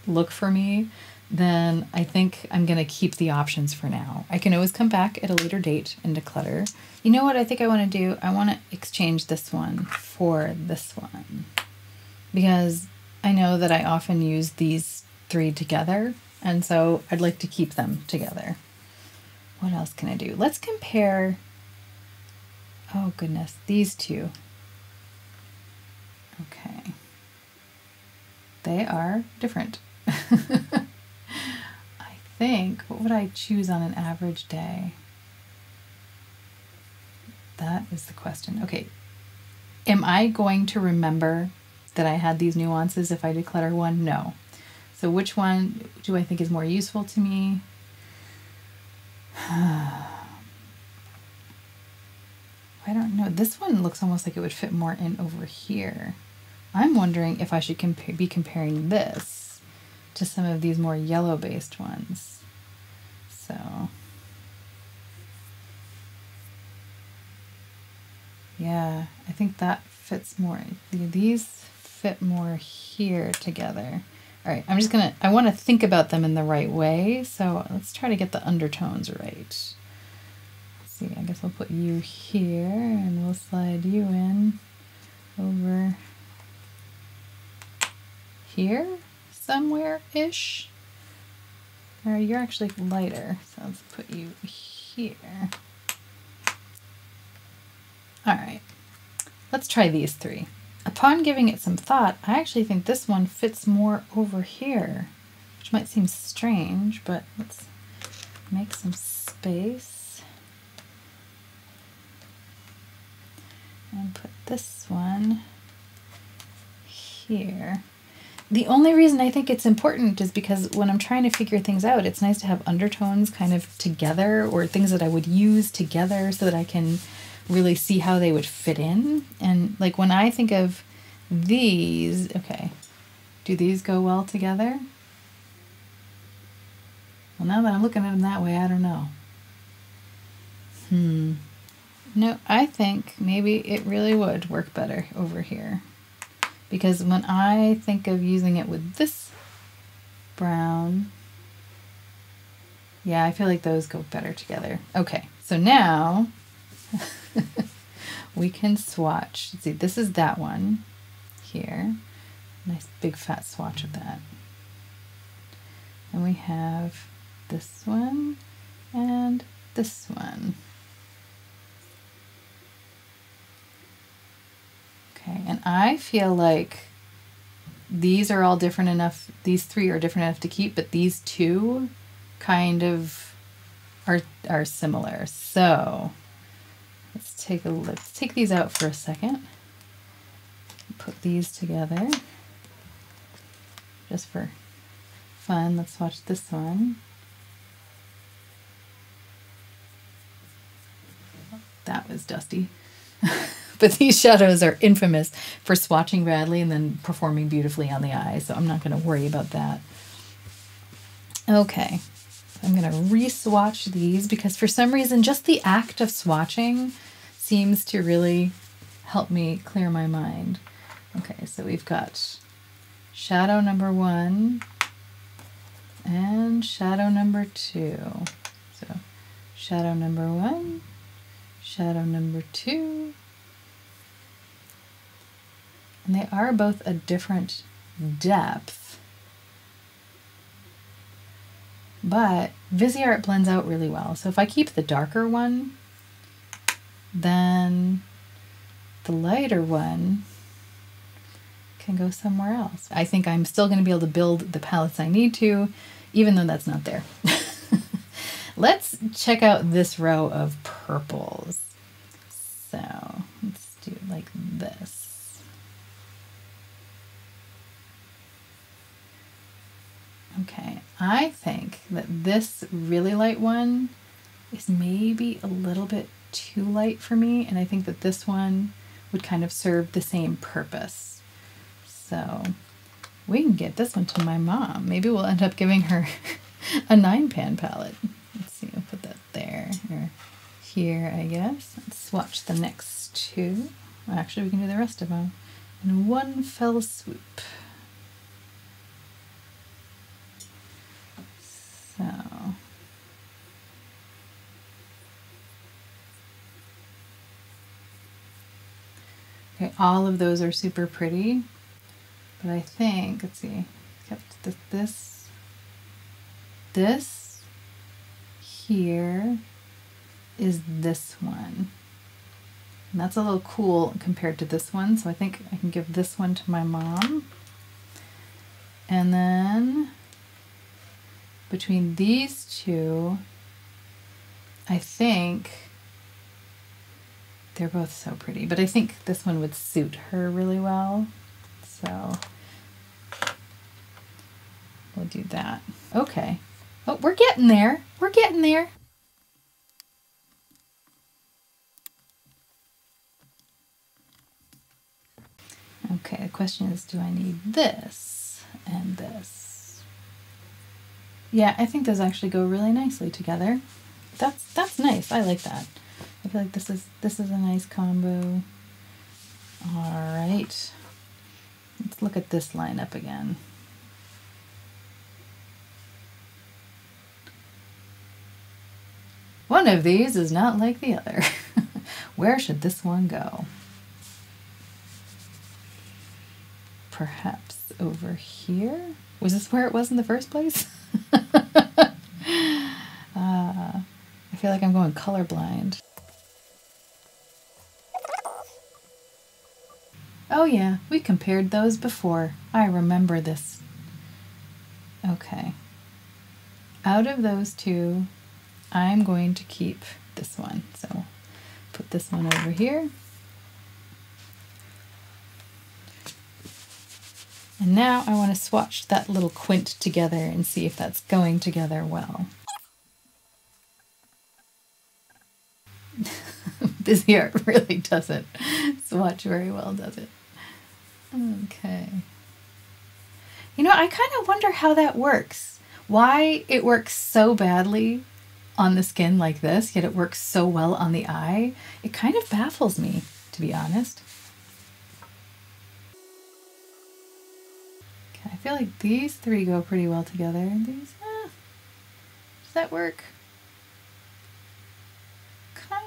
look for me, then I think I'm going to keep the options for now. I can always come back at a later date and declutter. You know what I think I want to do? I want to exchange this one for this one, because I know that I often use these three together, and so I'd like to keep them together. What else can I do? Let's compare, oh goodness, these two. Okay. They are different. I think, what would I choose on an average day? That is the question. Okay, am I going to remember that I had these nuances if I declutter one? No. So which one do I think is more useful to me? I don't know. This one looks almost like it would fit more in over here. I'm wondering if I should be comparing this to some of these more yellow-based ones. So, yeah, I think that fits more. These fit more here together. All right, I'm just gonna, I wanna think about them in the right way. So let's try to get the undertones right. Let's see, I guess I'll put you here and we'll slide you in over here somewhere-ish. Or you're actually lighter, so let's put you here. All right, let's try these three. Upon giving it some thought, I actually think this one fits more over here, which might seem strange, but let's make some space. And put this one here. The only reason I think it's important is because when I'm trying to figure things out, it's nice to have undertones kind of together or things that I would use together so that I can really see how they would fit in. And like when I think of these, okay, do these go well together? Well, now that I'm looking at them that way, I don't know. No, I think maybe it really would work better over here. Because when I think of using it with this brown, yeah, I feel like those go better together. Okay, so now we can swatch. Let's see, this is that one here. Nice big fat swatch of that. And we have this one and this one. Okay, and I feel like these are all different enough, these three are different enough to keep, but these two kind of are similar. So let's take a look. Let's take these out for a second. Put these together just for fun. Let's watch this one. That was dusty. But these shadows are infamous for swatching badly and then performing beautifully on the eye, so I'm not going to worry about that. Okay, so I'm going to re-swatch these because for some reason just the act of swatching seems to really help me clear my mind. Okay, so we've got shadow number one and shadow number two. So shadow number one, shadow number two. And they are both a different depth, but Viseart blends out really well. So if I keep the darker one, then the lighter one can go somewhere else. I think I'm still going to be able to build the palettes I need to, even though that's not there. Let's check out this row of purples. So let's do it like this. Okay, I think that this really light one is maybe a little bit too light for me, and I think that this one would kind of serve the same purpose. So we can get this one to my mom. Maybe we'll end up giving her a 9-pan palette. Let's see, I'll put that there, or here, I guess. Let's swatch the next two. Well, actually, we can do the rest of them in one fell swoop. So, okay, all of those are super pretty, but I think, let's see, kept this here is this one, and that's a little cool compared to this one, so I think I can give this one to my mom, and then between these two, I think they're both so pretty, but I think this one would suit her really well. So we'll do that. Okay. Oh, we're getting there. We're getting there. Okay, the question is, do I need this and this? Yeah, I think those actually go really nicely together. That's nice. I like that. I feel like this is a nice combo. All right. Let's look at this lineup again. One of these is not like the other. Where should this one go? Perhaps over here? Was this where it was in the first place? I feel like I'm going colorblind. Oh yeah, we compared those before. I remember this. Okay. Out of those two, I'm going to keep this one. So put this one over here. And now I want to swatch that little quint together and see if that's going together well. This here really doesn't swatch very well, does it? Okay. You know, I kind of wonder how that works. Why it works so badly on the skin like this, yet it works so well on the eye. It kind of baffles me, to be honest. Okay, I feel like these three go pretty well together. These, does that work?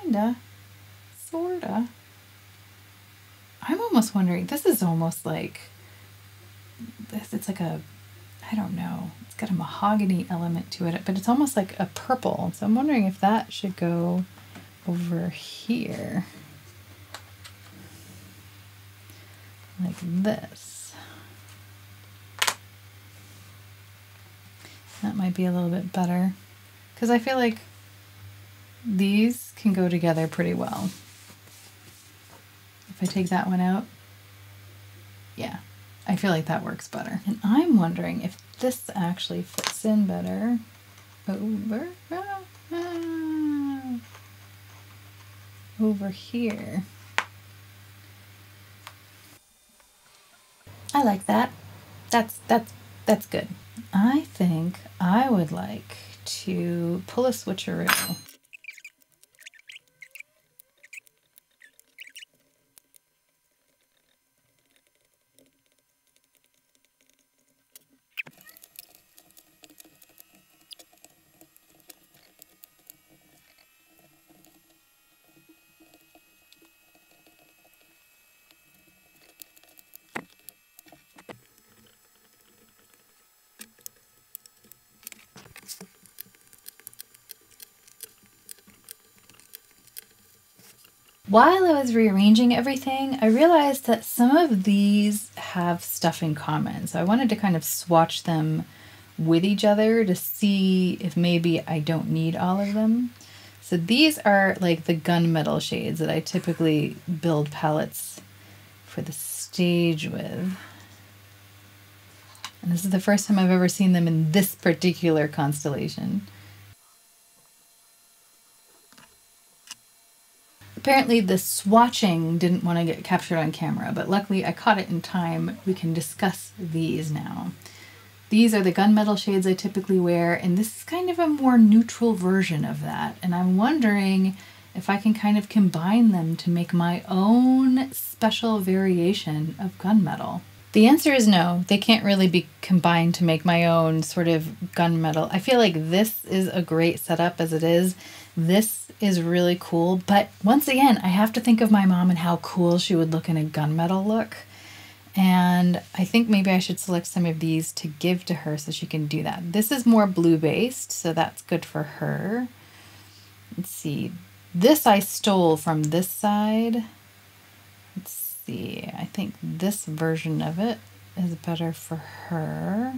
Kinda. Sorta. I'm almost wondering, this is almost like, it's like a, I don't know, it's got a mahogany element to it, but it's almost like a purple. So I'm wondering if that should go over here. Like this. That might be a little bit better, because I feel like these can go together pretty well. If I take that one out, yeah, I feel like that works better. And I'm wondering if this actually fits in better over here. I like that. That's good. I think I would like to pull a switcheroo. While I was rearranging everything, I realized that some of these have stuff in common. So I wanted to kind of swatch them with each other to see if maybe I don't need all of them. So these are like the gunmetal shades that I typically build palettes for the stage with. And this is the first time I've ever seen them in this particular constellation. Apparently the swatching didn't want to get captured on camera, but luckily I caught it in time. We can discuss these now. These are the gunmetal shades I typically wear, and this is kind of a more neutral version of that. And I'm wondering if I can kind of combine them to make my own special variation of gunmetal. The answer is no, they can't really be combined to make my own sort of gunmetal. I feel like this is a great setup as it is. This is really cool, but once again, I have to think of my mom and how cool she would look in a gunmetal look. And I think maybe I should select some of these to give to her so she can do that. This is more blue-based, so that's good for her. Let's see. This I stole from this side. Let's see. I think this version of it is better for her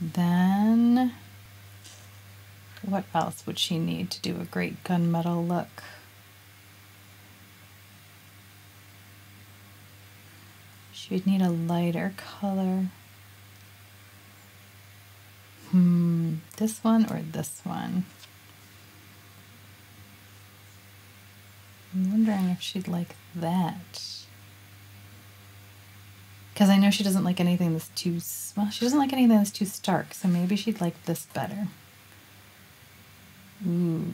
than... What else would she need to do a great gunmetal look? She would need a lighter color. This one or this one? I'm wondering if she'd like that. Because I know she doesn't like anything that's too, well, she doesn't like anything that's too stark, so maybe she'd like this better. Ooh.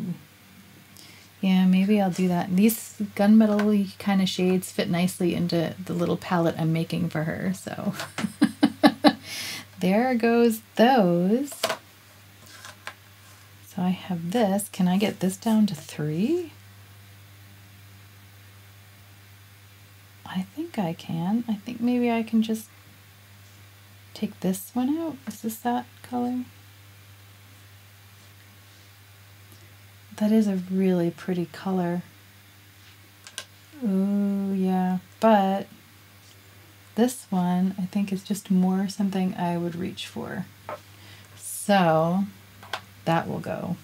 Yeah, maybe I'll do that. These gunmetal-y kind of shades fit nicely into the little palette I'm making for her, so there goes those. So I have this. Can I get this down to 3? I think I can. I think maybe I can just take this one out. Is this that color? That is a really pretty color. Ooh, yeah. But this one, I think, is just more something I would reach for. So that will go.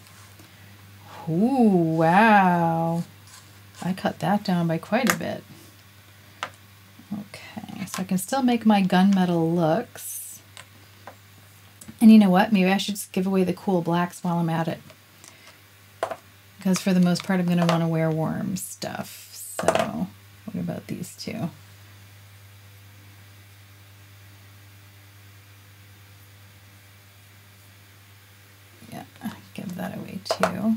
Ooh, wow. I cut that down by quite a bit. Okay, so So I can still make my gunmetal looks. And you know what? Maybe I should just give away the cool blacks while I'm at it. Because for the most part, I'm going to want to wear warm stuff. So what about these two? Yeah, give that away too.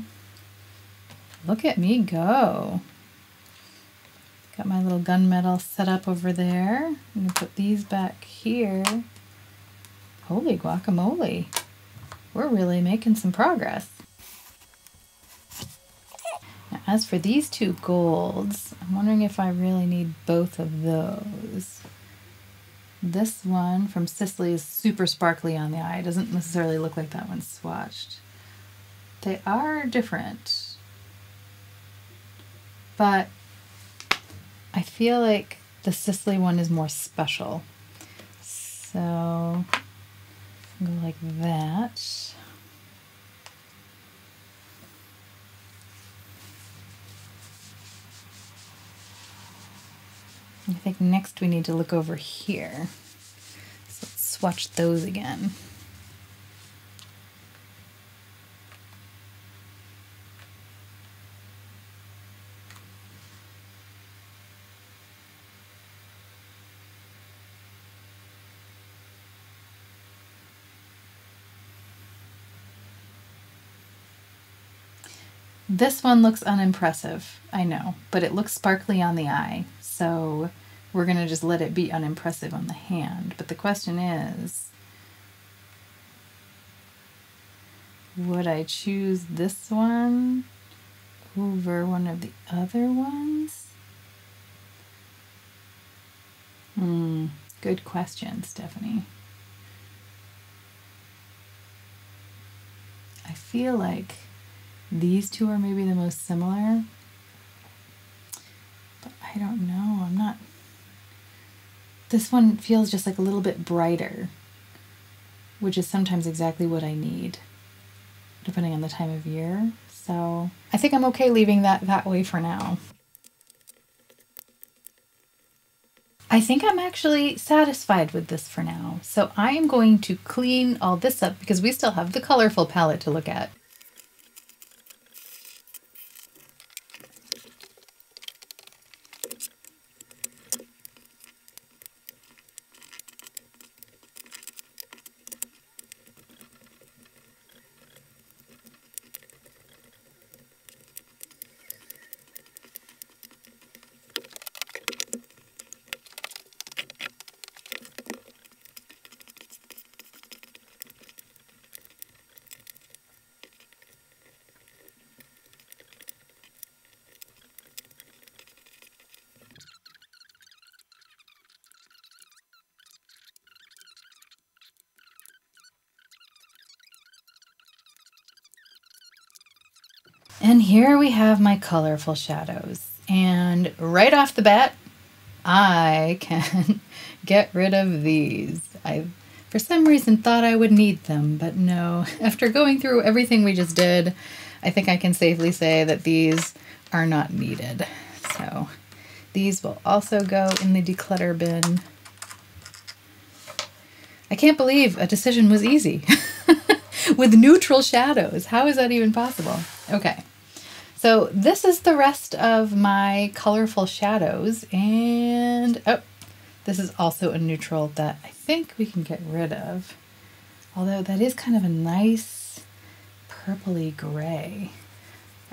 Look at me go. Got my little gunmetal set up over there. I'm going to put these back here. Holy guacamole. We're really making some progress. Now, as for these two golds, I'm wondering if I really need both of those. This one from Sisley is super sparkly on the eye. It doesn't necessarily look like that one swatched. They are different. But I feel like the Sisley one is more special. So I'll go like that. I think next we need to look over here. So let's swatch those again. This one looks unimpressive, I know, but it looks sparkly on the eye, so we're going to just let it be unimpressive on the hand. But the question is, would I choose this one over one of the other ones? Good question, Stephanie. I feel like these two are maybe the most similar, but I don't know. I'm not. This one feels just like a little bit brighter, which is sometimes exactly what I need, depending on the time of year. So I think I'm okay leaving that way for now. I think I'm actually satisfied with this for now. So I am going to clean all this up because we still have the colorful palette to look at. And here we have my colorful shadows, and right off the bat, I can get rid of these. I, for some reason, thought I would need them, but no. After going through everything we just did, I think I can safely say that these are not needed. So these will also go in the declutter bin. I can't believe a decision was easy with neutral shadows. How is that even possible? Okay. So this is the rest of my colorful shadows, and oh, this is also a neutral that I think we can get rid of, although that is kind of a nice purpley gray.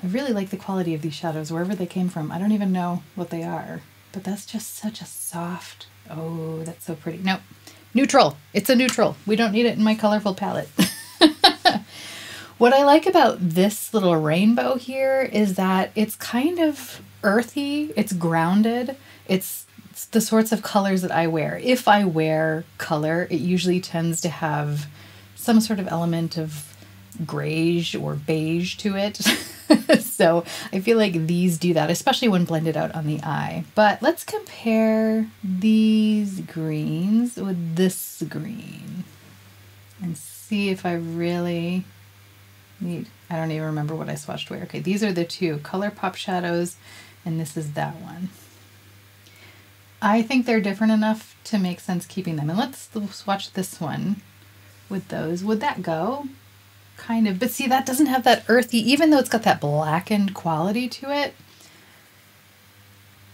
I really like the quality of these shadows, wherever they came from. I don't even know what they are, but that's just such a soft, oh, that's so pretty. No, neutral. It's a neutral. We don't need it in my colorful palette. What I like about this little rainbow here is that it's kind of earthy, it's grounded, it's the sorts of colors that I wear. If I wear color, it usually tends to have some sort of element of grayish or beige to it. So I feel like these do that, especially when blended out on the eye. But let's compare these greens with this green and see if I really need. I don't even remember what I swatched where. Okay, these are the two ColourPop shadows, and this is that one. I think they're different enough to make sense keeping them. And let's swatch this one with those. Would that go? Kind of. But see, that doesn't have that earthy, even though it's got that blackened quality to it.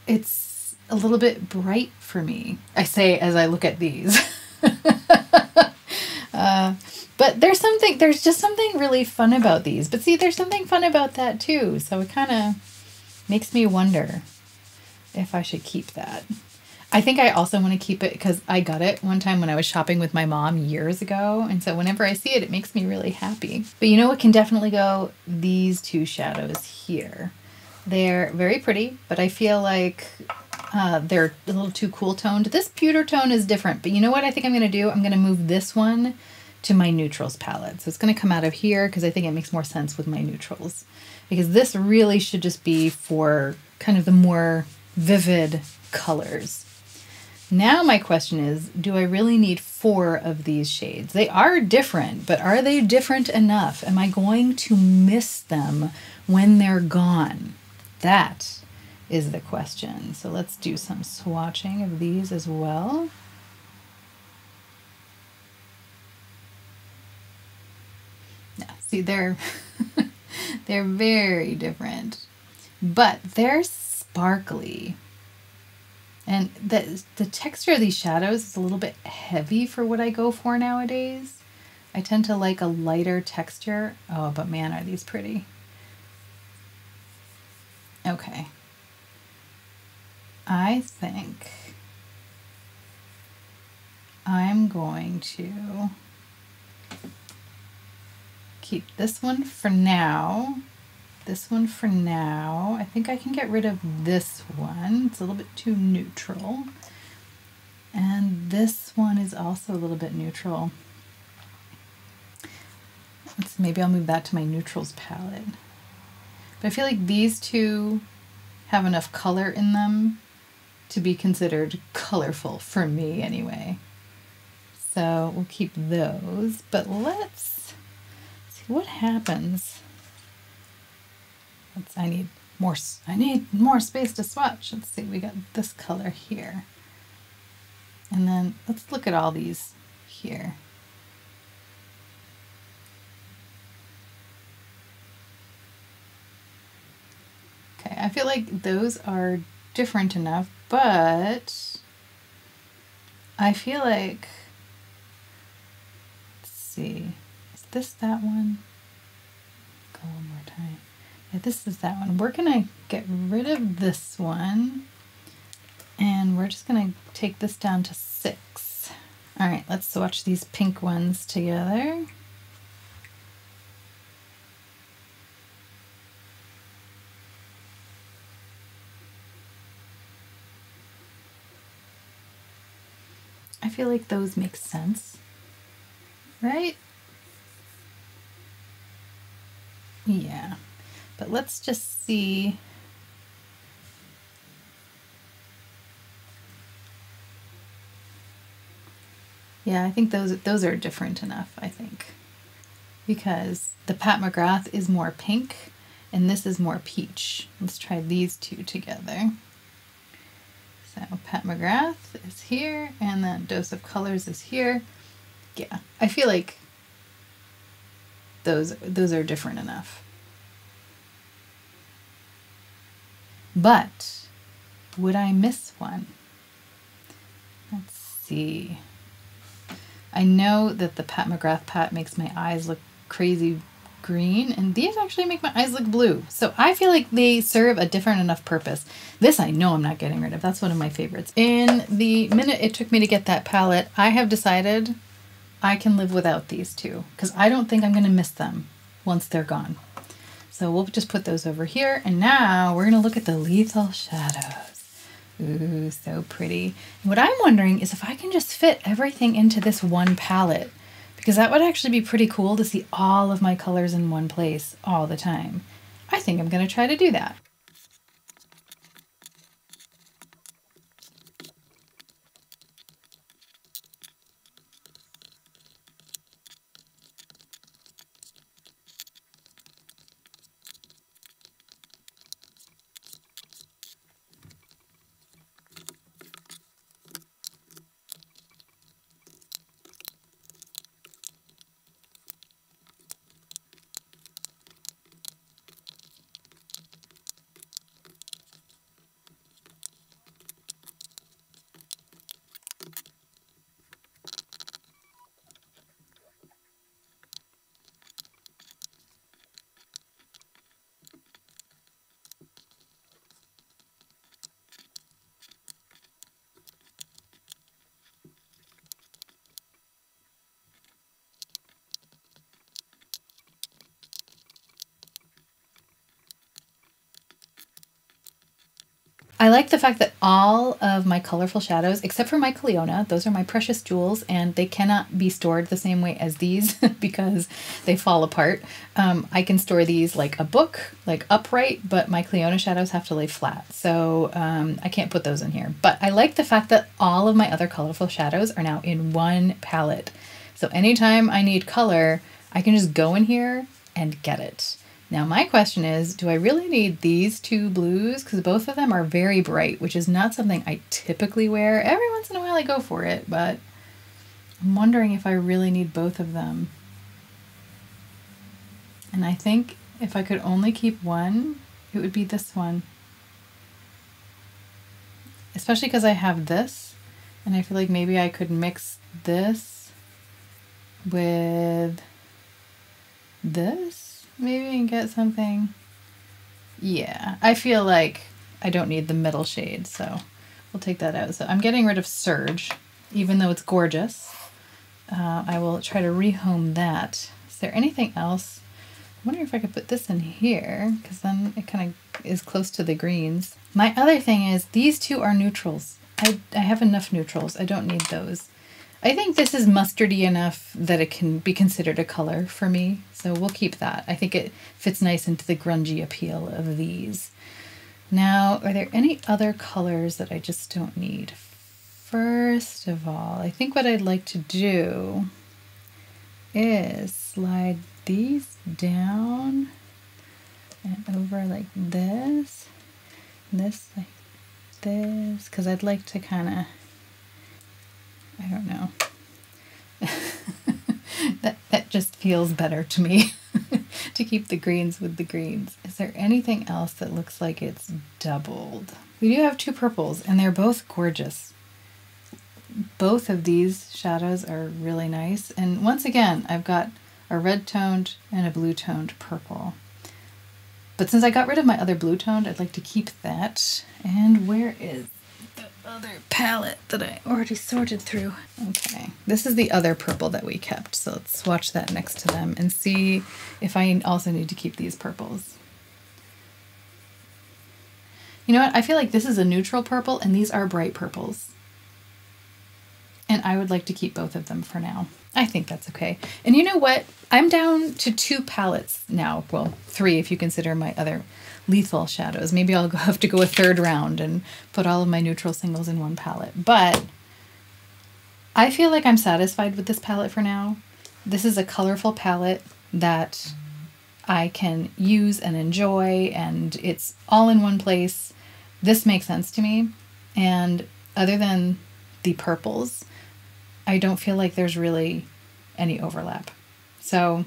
It's a little bit bright for me, I say as I look at these. But there's just something really fun about these. But see, there's something fun about that too. So it kind of makes me wonder if I should keep that. I think I also want to keep it because I got it one time when I was shopping with my mom years ago. And so whenever I see it, it makes me really happy. But you know what can definitely go? These two shadows here. They're very pretty, but I feel like they're a little too cool toned. This pewter tone is different, but you know what I think I'm going to do? I'm going to move this one to my neutrals palette. So it's going to come out of here because I think it makes more sense with my neutrals. Because this really should just be for kind of the more vivid colors. Now my question is, do I really need four of these shades? They are different, but are they different enough? Am I going to miss them when they're gone? That is the question. So let's do some swatching of these as well. Yeah, see, they're very different, but they're sparkly. And the texture of these shadows is a little bit heavy for what I go for nowadays. I tend to like a lighter texture. Oh, but man, are these pretty. Okay. I think I'm going to keep this one for now. This one for now. I think I can get rid of this one. It's a little bit too neutral. And this one is also a little bit neutral. Maybe I'll move that to my neutrals palette. But I feel like these two have enough color in them to be considered colorful for me anyway. So we'll keep those, but let's see what happens. I need more space to swatch. Let's see, we got this color here. And then let's look at all these here. Okay, I feel like those are different enough, but I feel like, let's see, is this that one? Go one more time. This is that one. We're gonna get rid of this one and we're just gonna take this down to 6. All right, let's swatch these pink ones together. I feel like those make sense, right? Yeah. But let's just see. Yeah, I think those are different enough, I think. Because the Pat McGrath is more pink and this is more peach. Let's try these two together. So Pat McGrath is here and then Dose of Colors is here. Yeah, I feel like those are different enough. But would I miss one? Let's see. I know that the Pat McGrath pat makes my eyes look crazy green, and these actually make my eyes look blue. So I feel like they serve a different enough purpose. This I know I'm not getting rid of. That's one of my favorites. In the minute it took me to get that palette, I have decided I can live without these two because I don't think I'm going to miss them once they're gone. So we'll just put those over here. And now we're gonna look at the Lethal shadows. Ooh, so pretty. And what I'm wondering is if I can just fit everything into this one palette, because that would actually be pretty cool to see all of my colors in one place all the time. I think I'm gonna try to do that. I like the fact that all of my colorful shadows, except for my Cliona, those are my precious jewels and they cannot be stored the same way as these because they fall apart. I can store these like a book, like upright, but my Cliona shadows have to lay flat. So I can't put those in here. But I like the fact that all of my other colorful shadows are now in one palette. So anytime I need color, I can just go in here and get it. Now my question is, do I really need these two blues? Because both of them are very bright, which is not something I typically wear. Every once in a while I go for it, but I'm wondering if I really need both of them. And I think if I could only keep one, it would be this one. Especially because I have this, and I feel like maybe I could mix this with this. Maybe and get something. Yeah, I feel like I don't need the middle shade, so we'll take that out. So I'm getting rid of Surge, even though it's gorgeous. I will try to rehome that. Is there anything else? I'm wondering if I could put this in here, because then it kind of is close to the greens. My other thing is these two are neutrals. I have enough neutrals. I don't need those. I think this is mustardy enough that it can be considered a color for me, so we'll keep that. I think it fits nice into the grungy appeal of these. Now, are there any other colors that I just don't need? First of all, I think what I'd like to do is slide these down and over like this, and this like this, because I'd like to kind of, I don't know. that just feels better to me to keep the greens with the greens. Is there anything else that looks like it's doubled? We do have two purples and they're both gorgeous. Both of these shadows are really nice. And once again, I've got a red toned and a blue toned purple. But since I got rid of my other blue toned, I'd like to keep that. And where is other palette that I already sorted through? Okay, this is the other purple that we kept, so let's swatch that next to them and see if I also need to keep these purples. You know what, I feel like this is a neutral purple and these are bright purples. And I would like to keep both of them for now. I think that's okay. And you know what, I'm down to two palettes now. Well, three if you consider my other lethal shadows. Maybe I'll have to go a third round and put all of my neutral singles in one palette, but I feel like I'm satisfied with this palette for now. This is a colorful palette that I can use and enjoy, and it's all in one place. This makes sense to me, and other than the purples, I don't feel like there's really any overlap. So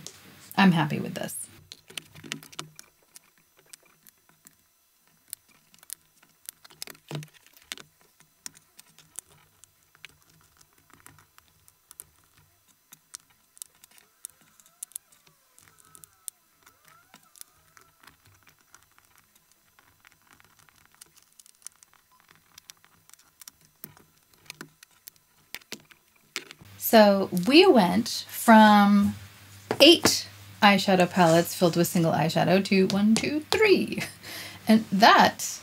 I'm happy with this. So we went from 8 eyeshadow palettes filled with single eyeshadow to 1, 2, 3. And that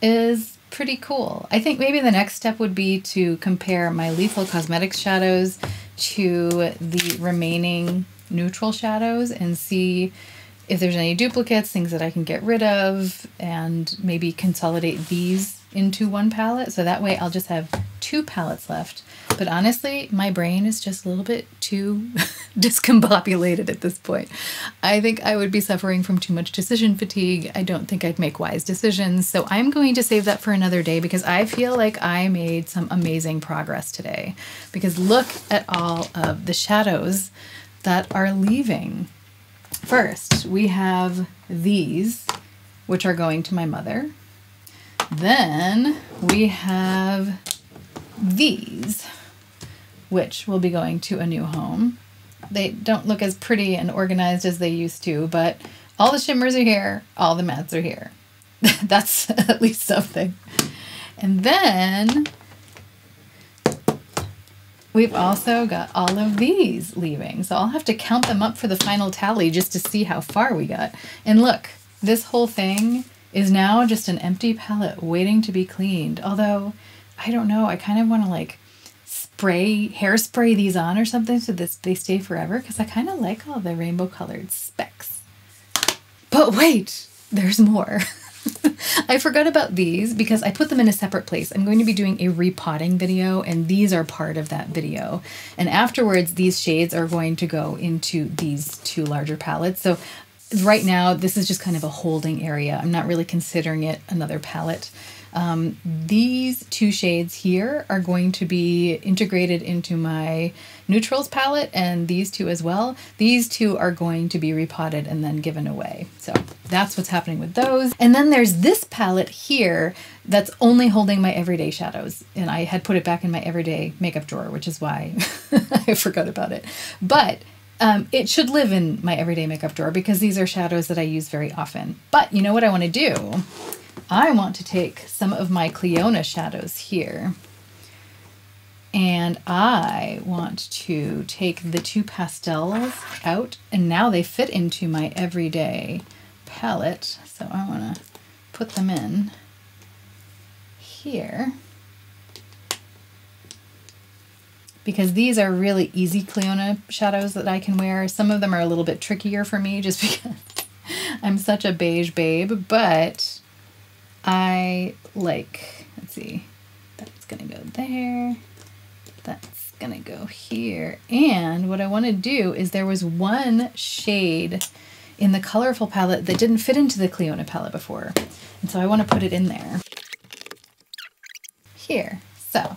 is pretty cool. I think maybe the next step would be to compare my Lethal Cosmetics shadows to the remaining neutral shadows and see if there's any duplicates, things that I can get rid of, and maybe consolidate these into one palette. So that way I'll just have two palettes left. But honestly, my brain is just a little bit too discombobulated at this point. I think I would be suffering from too much decision fatigue. I don't think I'd make wise decisions. So I'm going to save that for another day because I feel like I made some amazing progress today. Because look at all of the shadows that are leaving. First, we have these, which are going to my mother. Then we have these, which will be going to a new home. They don't look as pretty and organized as they used to, but all the shimmers are here, all the mattes are here. That's at least something. And then we've also got all of these leaving. So I'll have to count them up for the final tally just to see how far we got. And look, this whole thing is now just an empty palette waiting to be cleaned. Although, I don't know, I kind of want to like hairspray these on or something so that they stay forever, because I kind of like all the rainbow colored specks. But wait, there's more. I forgot about these because I put them in a separate place. I'm going to be doing a repotting video, and these are part of that video. And afterwards, these shades are going to go into these two larger palettes. So right now, this is just kind of a holding area. I'm not really considering it another palette. These two shades here are going to be integrated into my neutrals palette, and these two as well. These two are going to be repotted and then given away. So that's what's happening with those. And then there's this palette here that's only holding my everyday shadows. And I had put it back in my everyday makeup drawer, which is why I forgot about it. But it should live in my everyday makeup drawer because these are shadows that I use very often. But you know what I want to do? I want to take some of my Cliona shadows here, and I want to take the two pastels out, and now they fit into my everyday palette. So I want to put them in here, because these are really easy Cliona shadows that I can wear. Some of them are a little bit trickier for me just because I'm such a beige babe, but I like, let's see, that's gonna go there, that's gonna go here. And what I wanna do is, there was one shade in the colorful palette that didn't fit into the Cliona palette before. And so I wanna put it in there. Here, so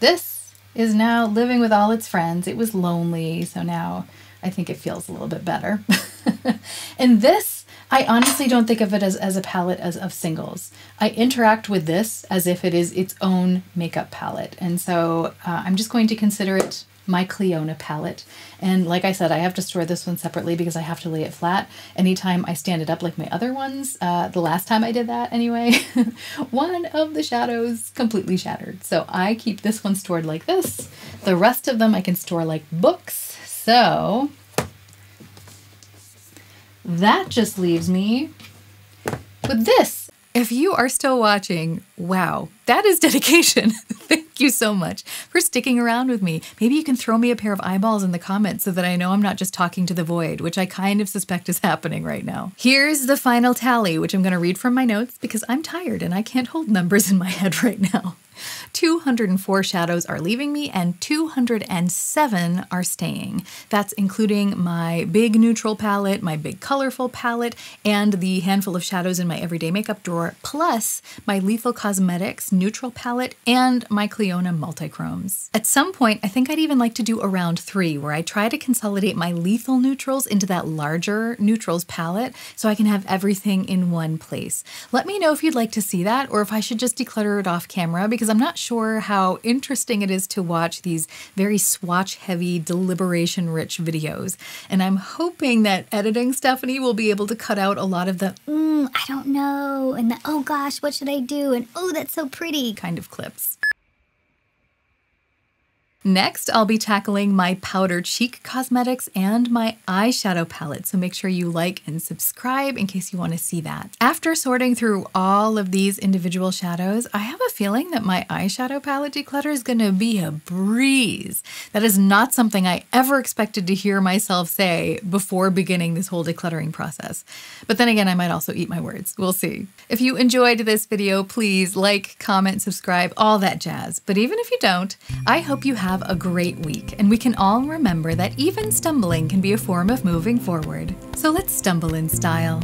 this is now living with all its friends. It was lonely, so now I think it feels a little bit better. And this, I honestly don't think of it as a palette of singles. I interact with this as if it is its own makeup palette. And so I'm just going to consider it my Cliona palette. And like I said, I have to store this one separately because I have to lay it flat. Anytime I stand it up like my other ones, the last time I did that anyway, one of the shadows completely shattered. So I keep this one stored like this. The rest of them I can store like books. So that just leaves me with this. If you are still watching, wow, that is dedication. Thank you so much for sticking around with me. Maybe you can throw me a pair of eyeballs in the comments so that I know I'm not just talking to the void, which I kind of suspect is happening right now. Here's the final tally, which I'm going to read from my notes because I'm tired and I can't hold numbers in my head right now. 204 shadows are leaving me and 207 are staying. That's including my big neutral palette, my big colorful palette, and the handful of shadows in my everyday makeup drawer, plus my Lethal Cosmetics neutral palette and my Cliona Multichromes. At some point, I think I'd even like to do a round three where I try to consolidate my lethal neutrals into that larger neutrals palette so I can have everything in one place. Let me know if you'd like to see that or if I should just declutter it off camera, because I'm not sure how interesting it is to watch these very swatch-heavy, deliberation-rich videos. And I'm hoping that editing Stephanie will be able to cut out a lot of the, I don't know, and the, oh gosh, what should I do, and oh, that's so pretty kind of clips. Next, I'll be tackling my powder cheek cosmetics and my eyeshadow palette, so make sure you like and subscribe in case you want to see that. After sorting through all of these individual shadows, I have a feeling that my eyeshadow palette declutter is going to be a breeze. That is not something I ever expected to hear myself say before beginning this whole decluttering process. But then again, I might also eat my words. We'll see. If you enjoyed this video, please like, comment, subscribe, all that jazz. But even if you don't, I hope you have a great week, and we can all remember that even stumbling can be a form of moving forward. So let's stumble in style.